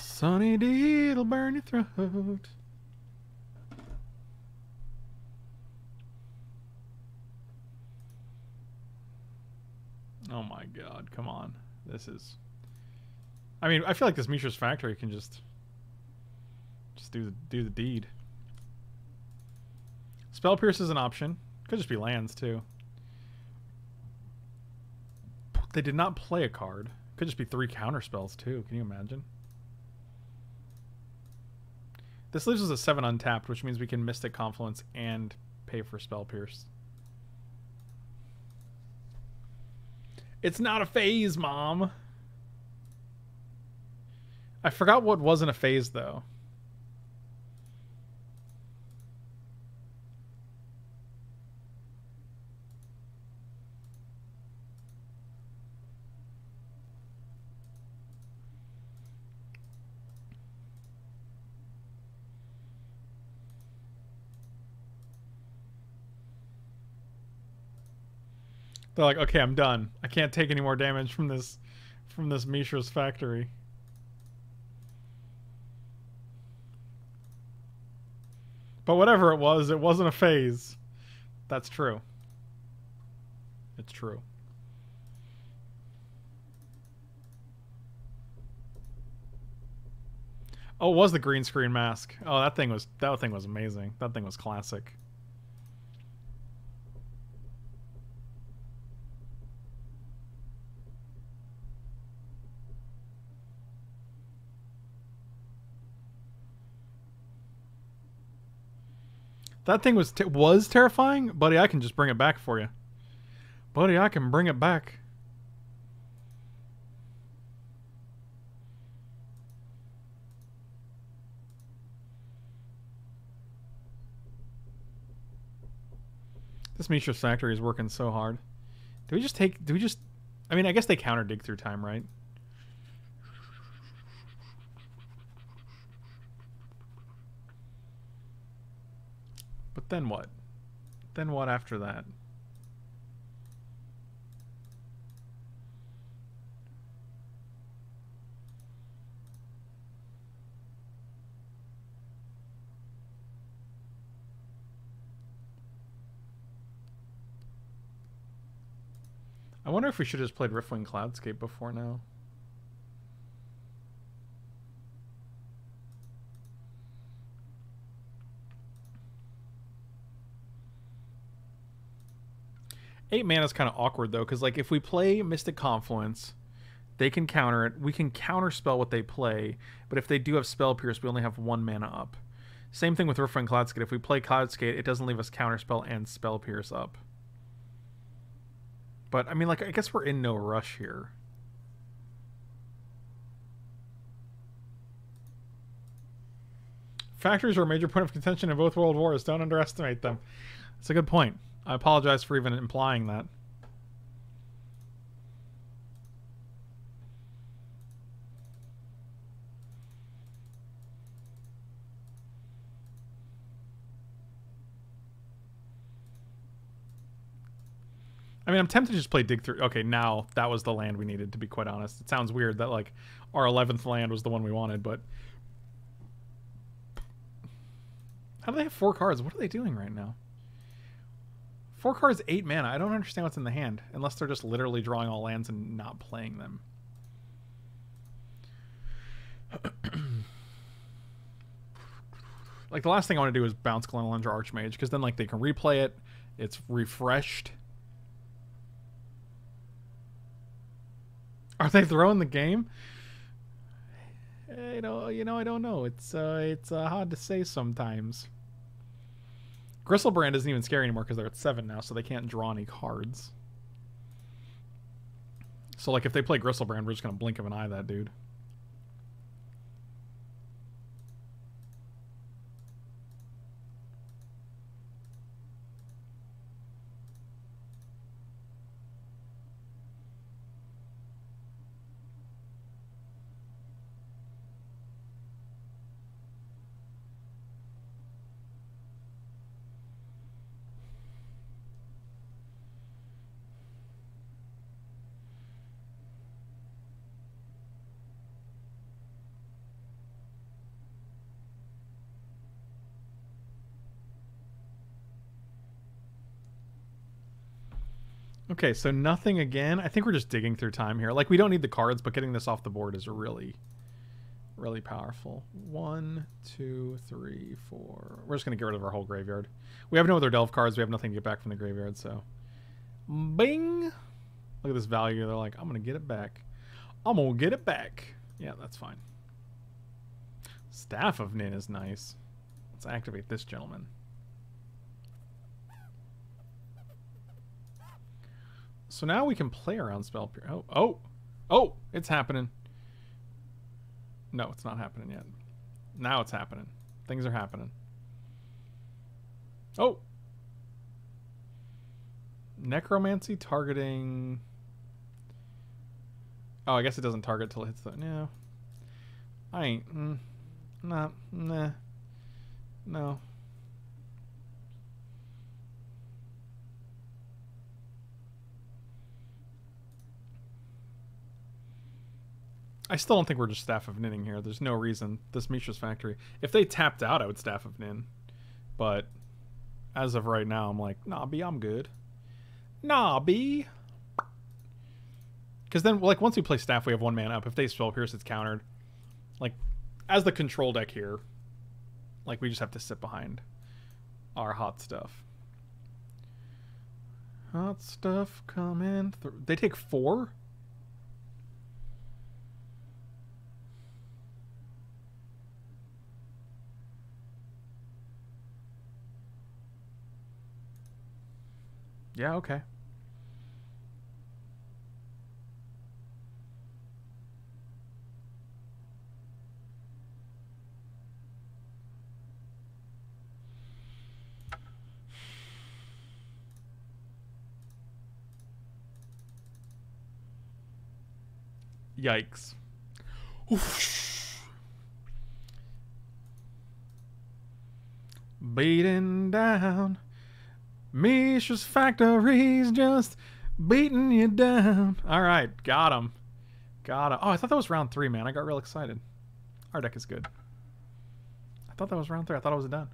Sunny D, it'll burn your throat. Oh my god, come on. This is... I mean, I feel like this Mishra's Factory can just... Just do the, do the deed. Spell Pierce is an option. Could just be lands, too. They did not play a card. Could just be three counter spells, too. Can you imagine? This leaves us a seven untapped, which means we can Mystic Confluence and pay for Spell Pierce. It's not a phase, Mom! I forgot what wasn't a phase, though. They're like, okay, I'm done. I can't take any more damage from this from this Mishra's Factory. But whatever it was, it wasn't a phase. That's true. It's true. Oh, it was the green screen mask. Oh, that thing was that thing was amazing. That thing was classic. That thing was, t was terrifying? Buddy, I can just bring it back for you. Buddy, I can bring it back. This Mishra's Factory is working so hard. Do we just take, do we just, I mean, I guess they counter Dig Through Time, right? Then what? Then what after that? I wonder if we should have just played Riftwing Cloudscape before now. Eight mana is kind of awkward though, because like if we play Mystic Confluence, they can counter it. We can counterspell what they play, but if they do have Spell Pierce, we only have one mana up. Same thing with Riftwing Cloudscape. If we play Cloudscape, it doesn't leave us counterspell and Spell Pierce up. But, I mean, like, I guess we're in no rush here. Factories were a major point of contention in both World Wars. Don't underestimate them. That's a good point. I apologize for even implying that. I mean, I'm tempted to just play Dig Through... Okay, now that was the land we needed, to be quite honest. It sounds weird that, like, our eleventh land was the one we wanted, but... How do they have four cards? What are they doing right now? Four cards, eight mana. I don't understand what's in the hand, unless they're just literally drawing all lands and not playing them. Like, the last thing I want to do is bounce Glenelendra Archmage, because then, like, they can replay it. It's refreshed. Are they throwing the game? You know, you know, I don't know. It's uh, it's uh, hard to say sometimes. Griselbrand isn't even scary anymore because they're at seven now, so they can't draw any cards. So, like, if they play Griselbrand, we're just gonna blink of an eye that dude. Okay, so nothing again. I think we're just digging through time here. Like, we don't need the cards, but getting this off the board is really, really powerful. One, two, three, four. We're just going to get rid of our whole graveyard. We have no other Delve cards. We have nothing to get back from the graveyard, so... Bing! Look at this value. They're like, I'm going to get it back. I'm going to get it back. Yeah, that's fine. Staff of Nin is nice. Let's activate this gentleman. So now we can play around Spell Pierce. Oh, oh, oh, it's happening. No, it's not happening yet. Now it's happening. Things are happening. Oh. Necromancy targeting. Oh, I guess it doesn't target till it hits the... No. I ain't. Mm, nah. Nah. No. I still don't think we're just Staff of Ninning here. There's no reason. This Mishra's Factory. If they tapped out, I would Staff of Nin. But as of right now, I'm like, nah, B, I'm good. Nah, B. Because then, like, once we play Staff, we have one man up. If they Spell Pierce, it's countered. Like, as the control deck here, like, we just have to sit behind our hot stuff. Hot stuff coming through. They take four? Yeah, okay. Yikes. Oof. beating down. Mishra's Factory's just beating you down. All right, got him. Got him. Oh, I thought that was round three, man. I got real excited. Our deck is good. I thought that was round three. I thought it was done.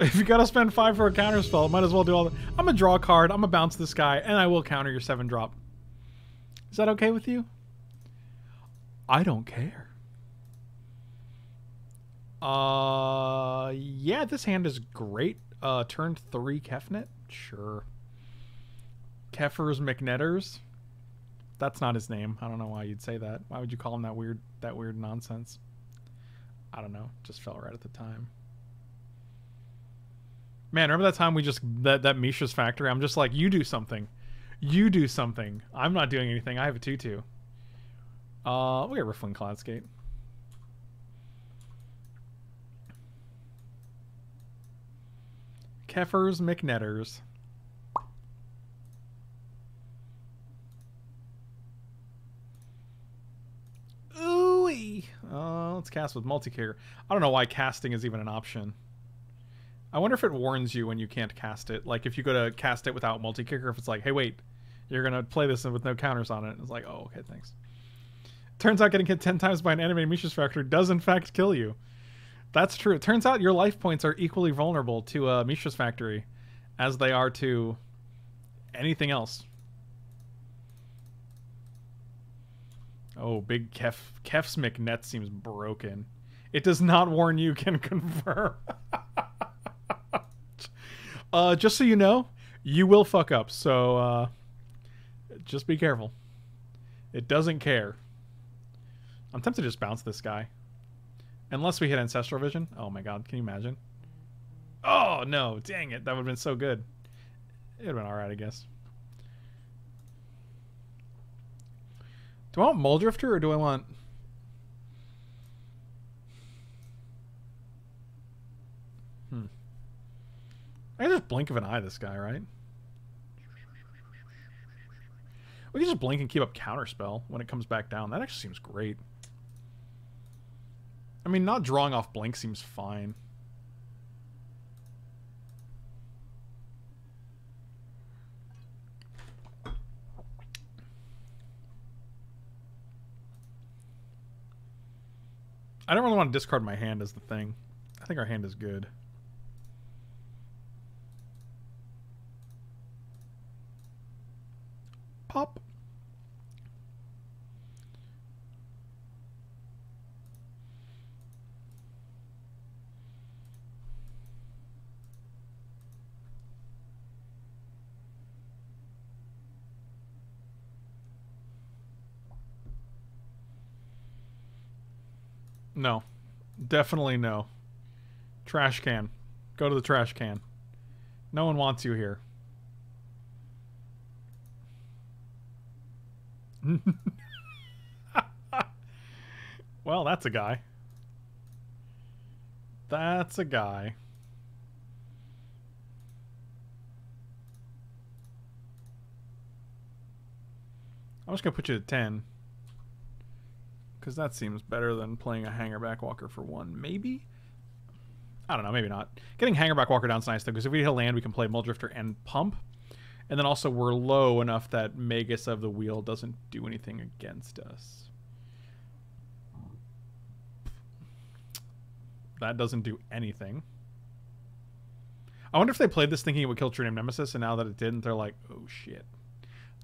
If you gotta spend five for a counterspell, might as well do all the... I'm gonna draw a card, I'm gonna bounce this guy, and I will counter your seven drop. Is that okay with you? I don't care. Uh, yeah, this hand is great. Uh, turn three Kefnet? Sure. Kefers McNetters? That's not his name. I don't know why you'd say that. Why would you call him that weird, that weird nonsense? I don't know. Just felt right at the time. Man, remember that time we just that that Mishra's Factory? I'm just like, you do something, you do something. I'm not doing anything. I have a two two. Uh, we got Riffling Cloudscape. Kefers McNetters. Ooh-wee. Uh, let's cast with multi-care. I don't know why casting is even an option. I wonder if it warns you when you can't cast it. Like, if you go to cast it without multi-kicker, if it's like, hey, wait, you're going to play this with no counters on it. It's like, oh, okay, thanks. Turns out getting hit ten times by an animated Mishra's Factory does, in fact, kill you. That's true. It turns out your life points are equally vulnerable to uh, Mishra's Factory as they are to anything else. Oh, big Kef. Kef's McNet seems broken. It does not warn you, can confirm. Uh, just so you know, you will fuck up, so uh, just be careful. It doesn't care. I'm tempted to just bounce this guy. Unless we hit Ancestral Vision. Oh my god, can you imagine? Oh no, dang it, that would have been so good. It would have been alright, I guess. Do I want Muldrifter or do I want... I can just blink of an eye this guy, right? We can just blink and keep up Counterspell when it comes back down. That actually seems great. I mean, not drawing off blink seems fine. I don't really want to discard my hand as the thing. I think our hand is good. Pop. No. Definitely no. Trash can. Go to the trash can. No one wants you here. Well, that's a guy. That's a guy. I'm just going to put you to ten. Because that seems better than playing a Hangarback Walker for one. Maybe? I don't know, maybe not. Getting Hangarback Walker down is nice, though, because if we hit a land, we can play Muldrifter and Pump. And then also we're low enough that Magus of the Wheel doesn't do anything against us. That doesn't do anything. I wonder if they played this thinking it would kill True Name Nemesis, and now that it didn't, they're like, oh shit.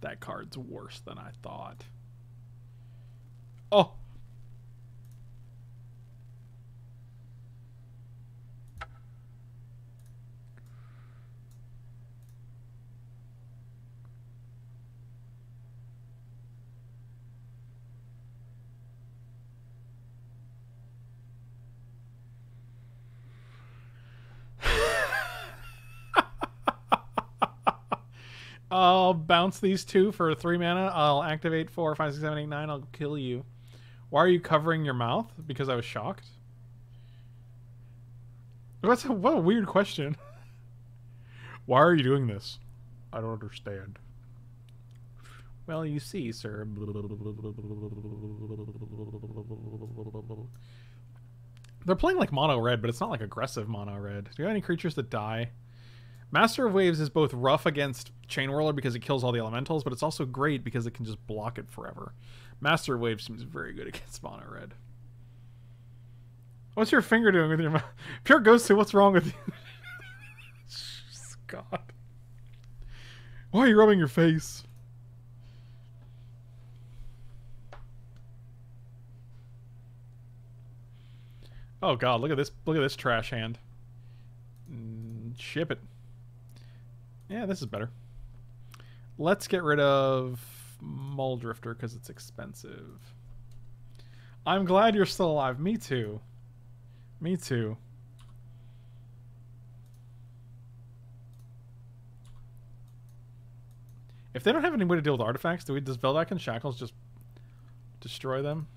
That card's worse than I thought. Oh! I'll bounce these two for three mana. I'll activate four, five, six, seven, eight, nine. I'll kill you. Why are you covering your mouth? Because I was shocked. What's a, what a weird question. Why are you doing this? I don't understand. Well, you see, sir. They're playing like mono red, but it's not like aggressive mono red. Do you have any creatures that die? Master of Waves is both rough against Chain Whirler because it kills all the elementals, but it's also great because it can just block it forever. Master of Waves seems very good against mono red. What's your finger doing with your mouth? Pure Ghostly, what's wrong with you? God. Why are you rubbing your face? Oh god, look at this look at this trash hand. Mm, ship it. Yeah, this is better. Let's get rid of Muldrifter because it's expensive. I'm glad you're still alive. Me too. Me too. If they don't have any way to deal with artifacts, do we does Veldak and Shackles just destroy them?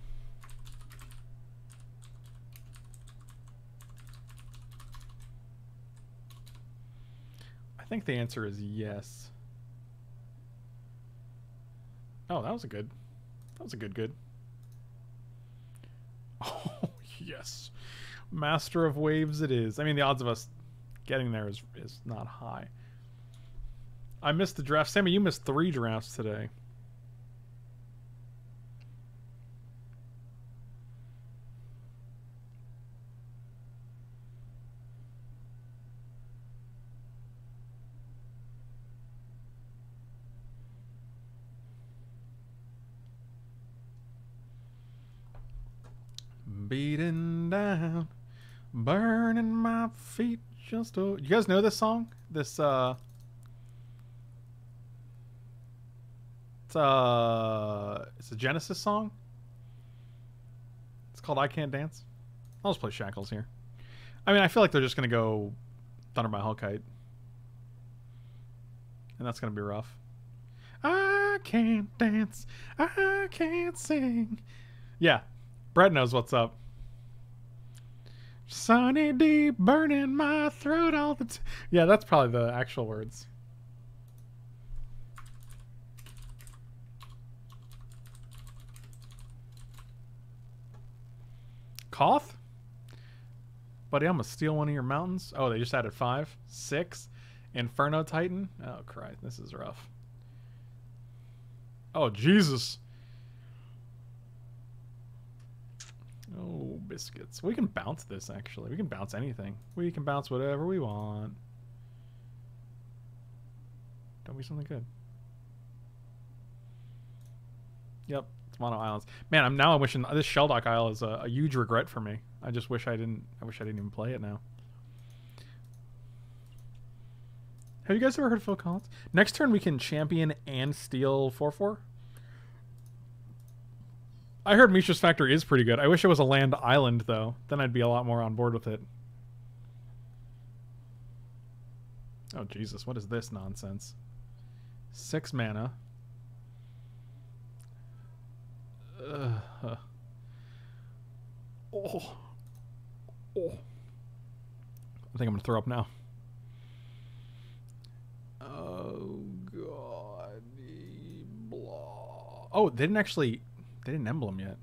I think the answer is yes. Oh, that was a good. That was a good good. Oh, yes. Master of Waves it is. I mean, the odds of us getting there is, is not high. I missed the draft. Sammy, you missed three drafts today. Beating down, burning my feet just over. You guys know this song? This, uh... It's, uh... It's a Genesis song. It's called I Can't Dance. I'll just play Shackles here. I mean, I feel like they're just gonna go Thunder by Hellkite. And that's gonna be rough. I can't dance. I can't sing. Yeah. Brett knows what's up. Sunny D burning my throat all the time. Yeah, that's probably the actual words. Koth? Buddy, I'm going to steal one of your mountains. Oh, they just added five. Six. Inferno Titan. Oh, Christ. This is rough. Oh, Jesus. Oh, biscuits. We can bounce this, actually. We can bounce anything. We can bounce whatever we want. Don't be something good. Yep, it's Mono Islands. Man, I'm now I'm wishing this Shelldock Isle is a, a huge regret for me. I just wish I didn't I wish I didn't even play it now. Have you guys ever heard of Phil Collins? Next turn we can champion and steal four four. I heard Mishra's Factory is pretty good. I wish it was a land island, though. Then I'd be a lot more on board with it. Oh, Jesus. What is this nonsense? Six mana. Ugh. Oh. Oh. I think I'm going to throw up now. Oh, God. Oh, they didn't actually... They didn't emblem yet.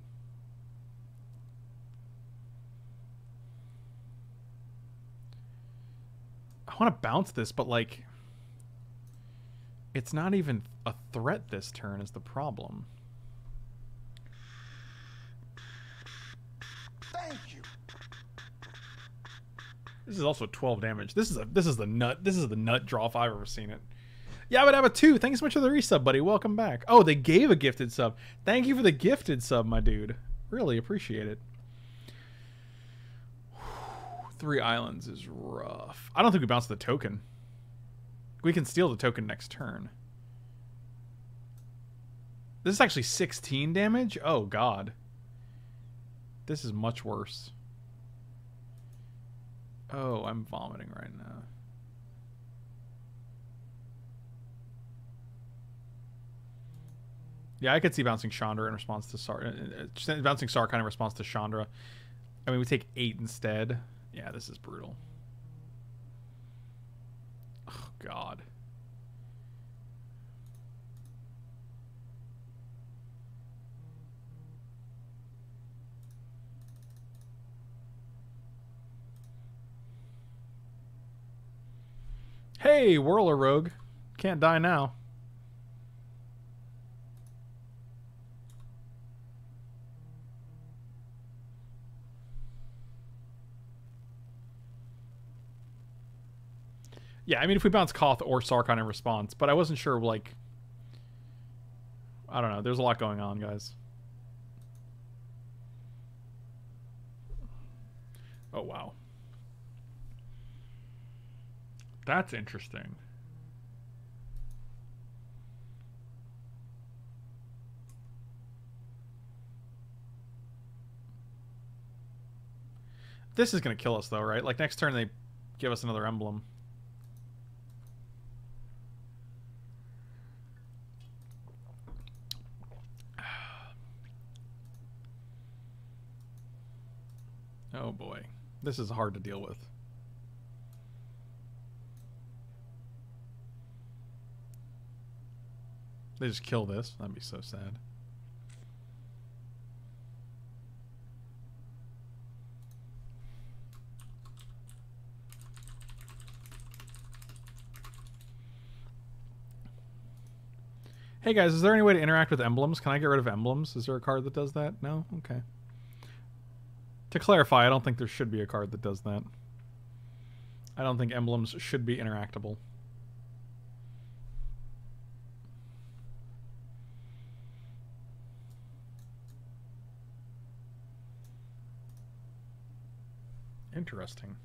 I want to bounce this, but like, it's not even a threat this turn is the problem. Thank you. This is also twelve damage. This is a this is the nut. This is the nut draw if I've ever seen it. Yabba Dabba two, thanks so much for the resub, buddy. Welcome back. Oh, they gave a gifted sub. Thank you for the gifted sub, my dude. Really appreciate it. Three islands is rough. I don't think we bounced the token. We can steal the token next turn. This is actually sixteen damage? Oh, God. This is much worse. Oh, I'm vomiting right now. Yeah, I could see bouncing Chandra in response to Sar. Bouncing Sarkhan in response to Chandra. I mean, we take eight instead. Yeah, this is brutal. Oh, God. Hey, Whirler Rogue. Can't die now. Yeah, I mean, if we bounce Koth or Sarkhan in response, but I wasn't sure, like... I don't know. There's a lot going on, guys. Oh, wow. That's interesting. This is going to kill us, though, right? Like, next turn they give us another emblem. Oh, boy. This is hard to deal with. They just kill this. That'd be so sad. Hey guys, is there any way to interact with emblems? Can I get rid of emblems? Is there a card that does that? No? Okay. To clarify, I don't think there should be a card that does that. I don't think emblems should be interactable. Interesting.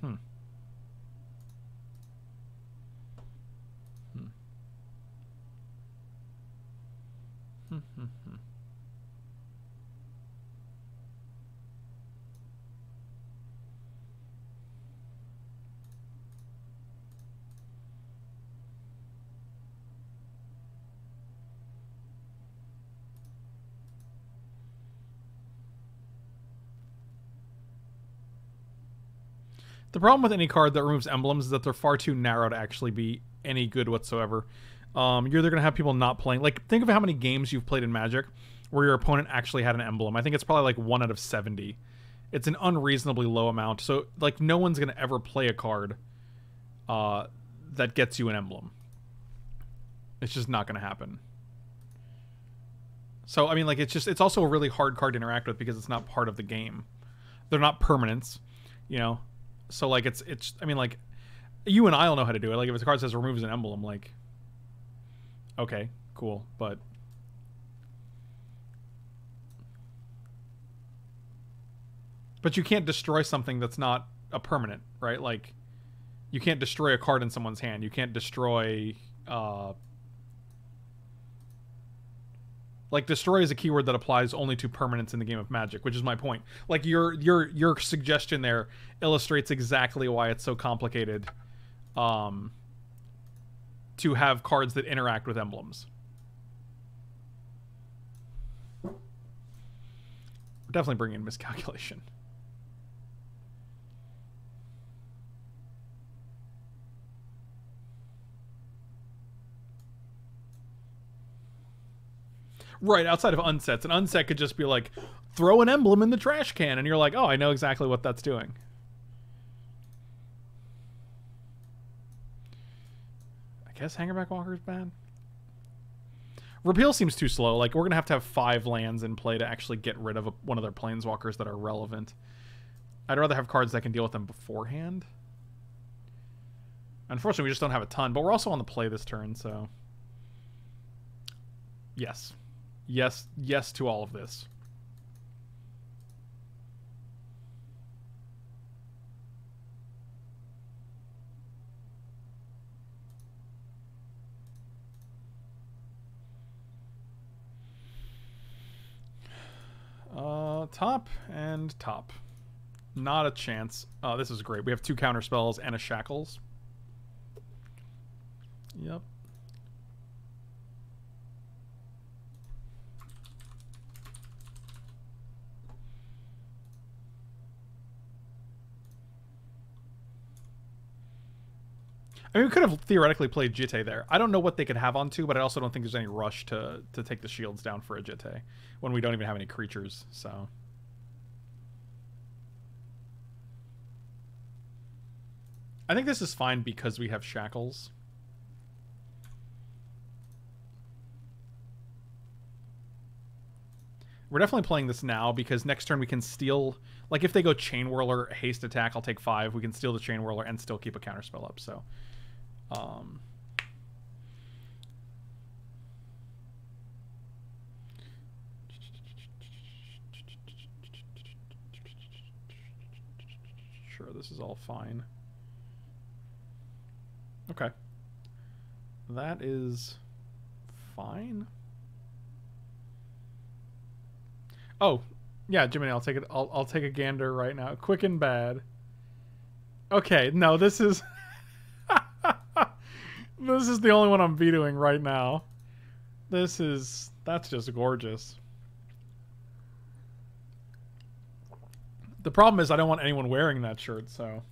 Hmm. Hmm. Hmm. Hmm. Hmm. The problem with any card that removes emblems is that they're far too narrow to actually be any good whatsoever. Um, you're either going to have people not playing. Like, think of how many games you've played in Magic where your opponent actually had an emblem. I think it's probably like one out of seventy. It's an unreasonably low amount. So, like, no one's going to ever play a card uh, that gets you an emblem. It's just not going to happen. So, I mean, like, it's just, it's also a really hard card to interact with because it's not part of the game. They're not permanents, you know? So, like, it's, it's, I mean, like, you and I will know how to do it. Like, if it's a card that says removes an emblem, like, okay, cool, but. But you can't destroy something that's not a permanent, right? Like, you can't destroy a card in someone's hand. You can't destroy, uh. Like, destroy is a keyword that applies only to permanents in the game of Magic, which is my point. Like, your your your suggestion there illustrates exactly why it's so complicated um, to have cards that interact with emblems. We're definitely bringing in Miscalculation. Right, outside of unsets. An unset could just be like, throw an emblem in the trash can, and you're like, oh, I know exactly what that's doing. I guess Hangarback Walker is bad. Repeal seems too slow. Like, we're going to have to have five lands in play to actually get rid of a, one of their Planeswalkers that are relevant. I'd rather have cards that can deal with them beforehand. Unfortunately, we just don't have a ton, but we're also on the play this turn, so... Yes. Yes, yes to all of this. Uh, top and top. Not a chance. Oh, this is great. We have two counterspells and a shackles. Yep. I mean, we could have theoretically played Jitte there. I don't know what they could have on to, but I also don't think there's any rush to, to take the shields down for a Jitte when we don't even have any creatures, so... I think this is fine because we have shackles. We're definitely playing this now because next turn we can steal... Like, if they go Chain Whirler, Haste Attack, I'll take five. We can steal the Chain Whirler and still keep a Counterspell up, so... Um, sure, this is all fine. Okay. That is... fine. Oh, yeah, Jiminy, I'll take it. I'll, I'll take a gander right now. Quick and bad. Okay, no, this is... this is the only one I'm vetoing right now. This is... That's just gorgeous. The problem is I don't want anyone wearing that shirt, so...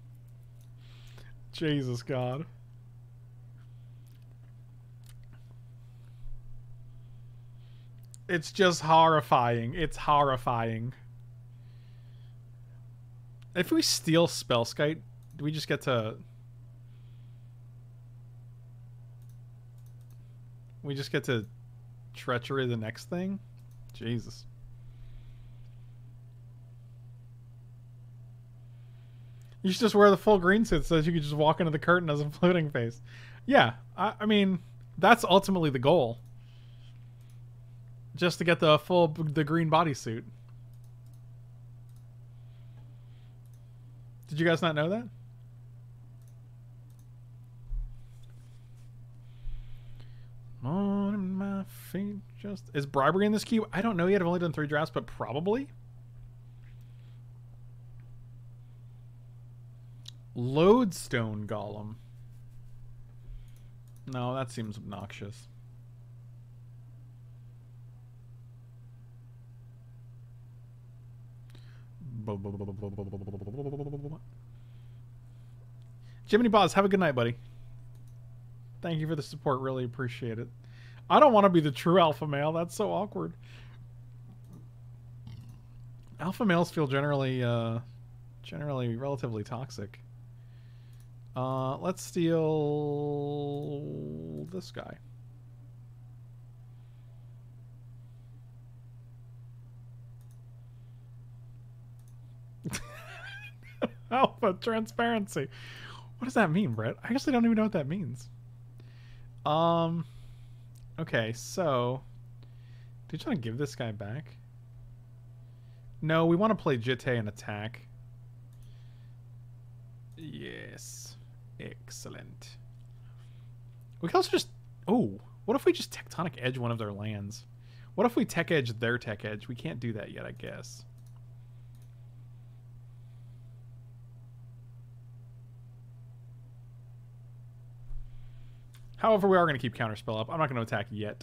Jesus God. It's just horrifying. It's horrifying. If we steal Spellskite, do we just get to... We just get to Treachery the next thing? Jesus. You should just wear the full green suit so that you could just walk into the curtain as a floating face. Yeah, I, I mean, that's ultimately the goal. Just to get the full, the green bodysuit. Did you guys not know that? On my feet, just... Is bribery in this cube? I don't know yet. I've only done three drafts, but probably. Lodestone Golem. No, that seems obnoxious. Jiminy Boz, have a good night, buddy. Thank you for the support. Really appreciate it. I don't want to be the true alpha male. That's so awkward. Alpha males feel generally, uh, generally relatively toxic. Uh, let's steal this guy. Alpha transparency. What does that mean, Brett? I actually don't even know what that means. Um, okay, so did you want to give this guy back? No, we want to play Jitte and attack. Yes, excellent. We can also just... Oh, what if we just Tectonic Edge one of their lands? What if we Tech Edge their Tech Edge? We can't do that yet, I guess. However, we are going to keep Counterspell up. I'm not going to attack yet.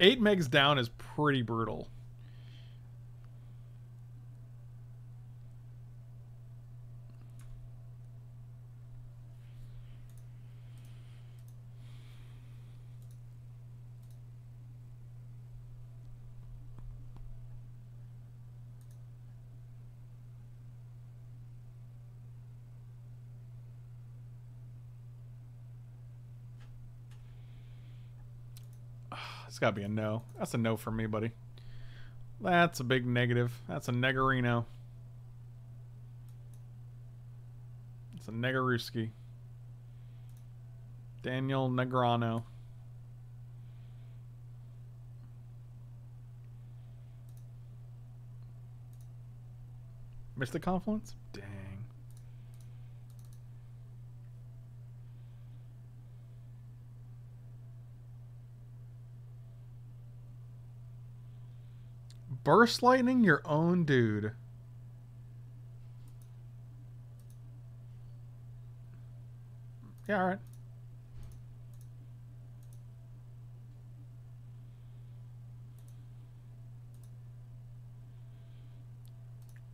Eight megs down is pretty brutal. It's gotta be a no. That's a no for me, buddy. That's a big negative. That's a negarino. It's a negaruski. Daniel Negrano. Mystic Confluence? Dang. Burst Lightning your own dude. Yeah, all right.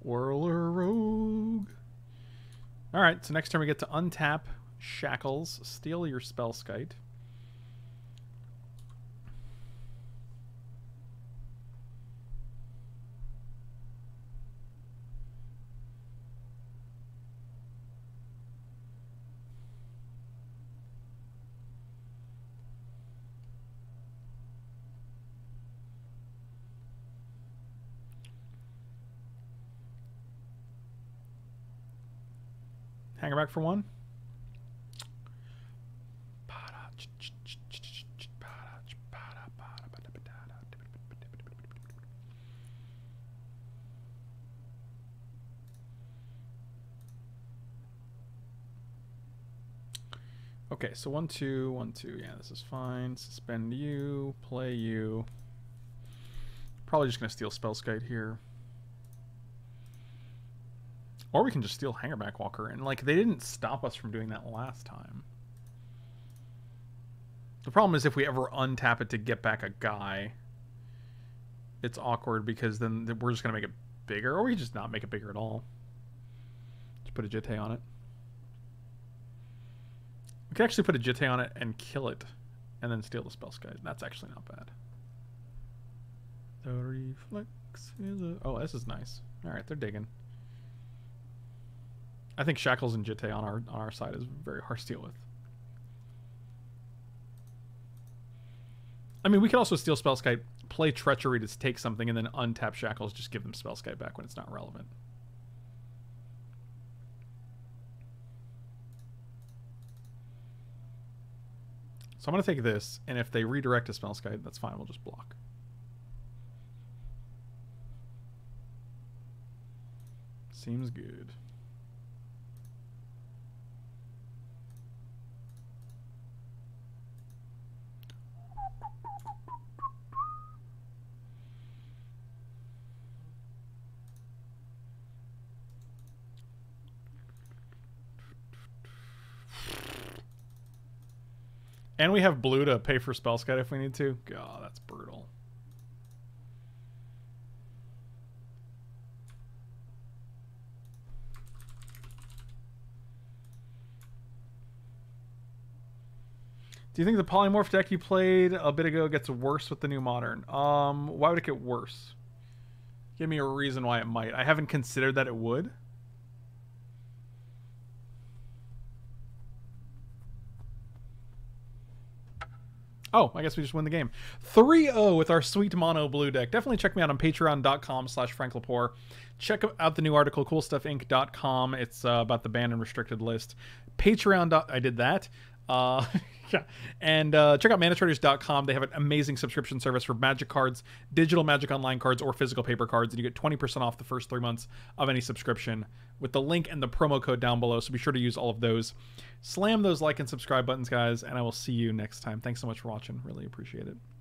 Whirler Rogue. All right, so next turn we get to untap Shackles, steal your Spellskite. Hangarback for one. Okay, so one, two, one, two. Yeah, this is fine. Suspend you, play you. Probably just gonna steal Spellskite here. Or we can just steal Hangarback Walker. And, like, they didn't stop us from doing that last time. The problem is if we ever untap it to get back a guy, it's awkward because then we're just going to make it bigger. Or we can just not make it bigger at all. Just put a Jitte on it. We could actually put a Jitte on it and kill it. And then steal the Spellskite. That's actually not bad. The reflex is a... Oh, this is nice. Alright, they're digging. I think Shackles and Jitte on our on our side is very hard to deal with. I mean, we could also steal Spellskite, play Treachery to take something, and then untap Shackles, just give them Spellskite back when it's not relevant. So I'm going to take this, and if they redirect a Spellskite, that's fine, we'll just block. Seems good. And we have blue to pay for Spellskite if we need to. God, that's brutal. Do you think the Polymorph deck you played a bit ago gets worse with the new Modern? Um, why would it get worse? Give me a reason why it might. I haven't considered that it would. Oh, I guess we just win the game. three oh with our sweet mono blue deck. Definitely check me out on patreon.com slash franklapore. Check out the new article, cool stuff inc dot com. It's uh, about the banned and restricted list. Patreon. I did that. Uh, yeah. And uh, check out mana traders dot com. They have an amazing subscription service for Magic cards, digital Magic Online cards, or physical paper cards. And you get twenty percent off the first three months of any subscription with the link and the promo code down below. So be sure to use all of those. Slam those like and subscribe buttons, guys, and I will see you next time. Thanks so much for watching. Really appreciate it.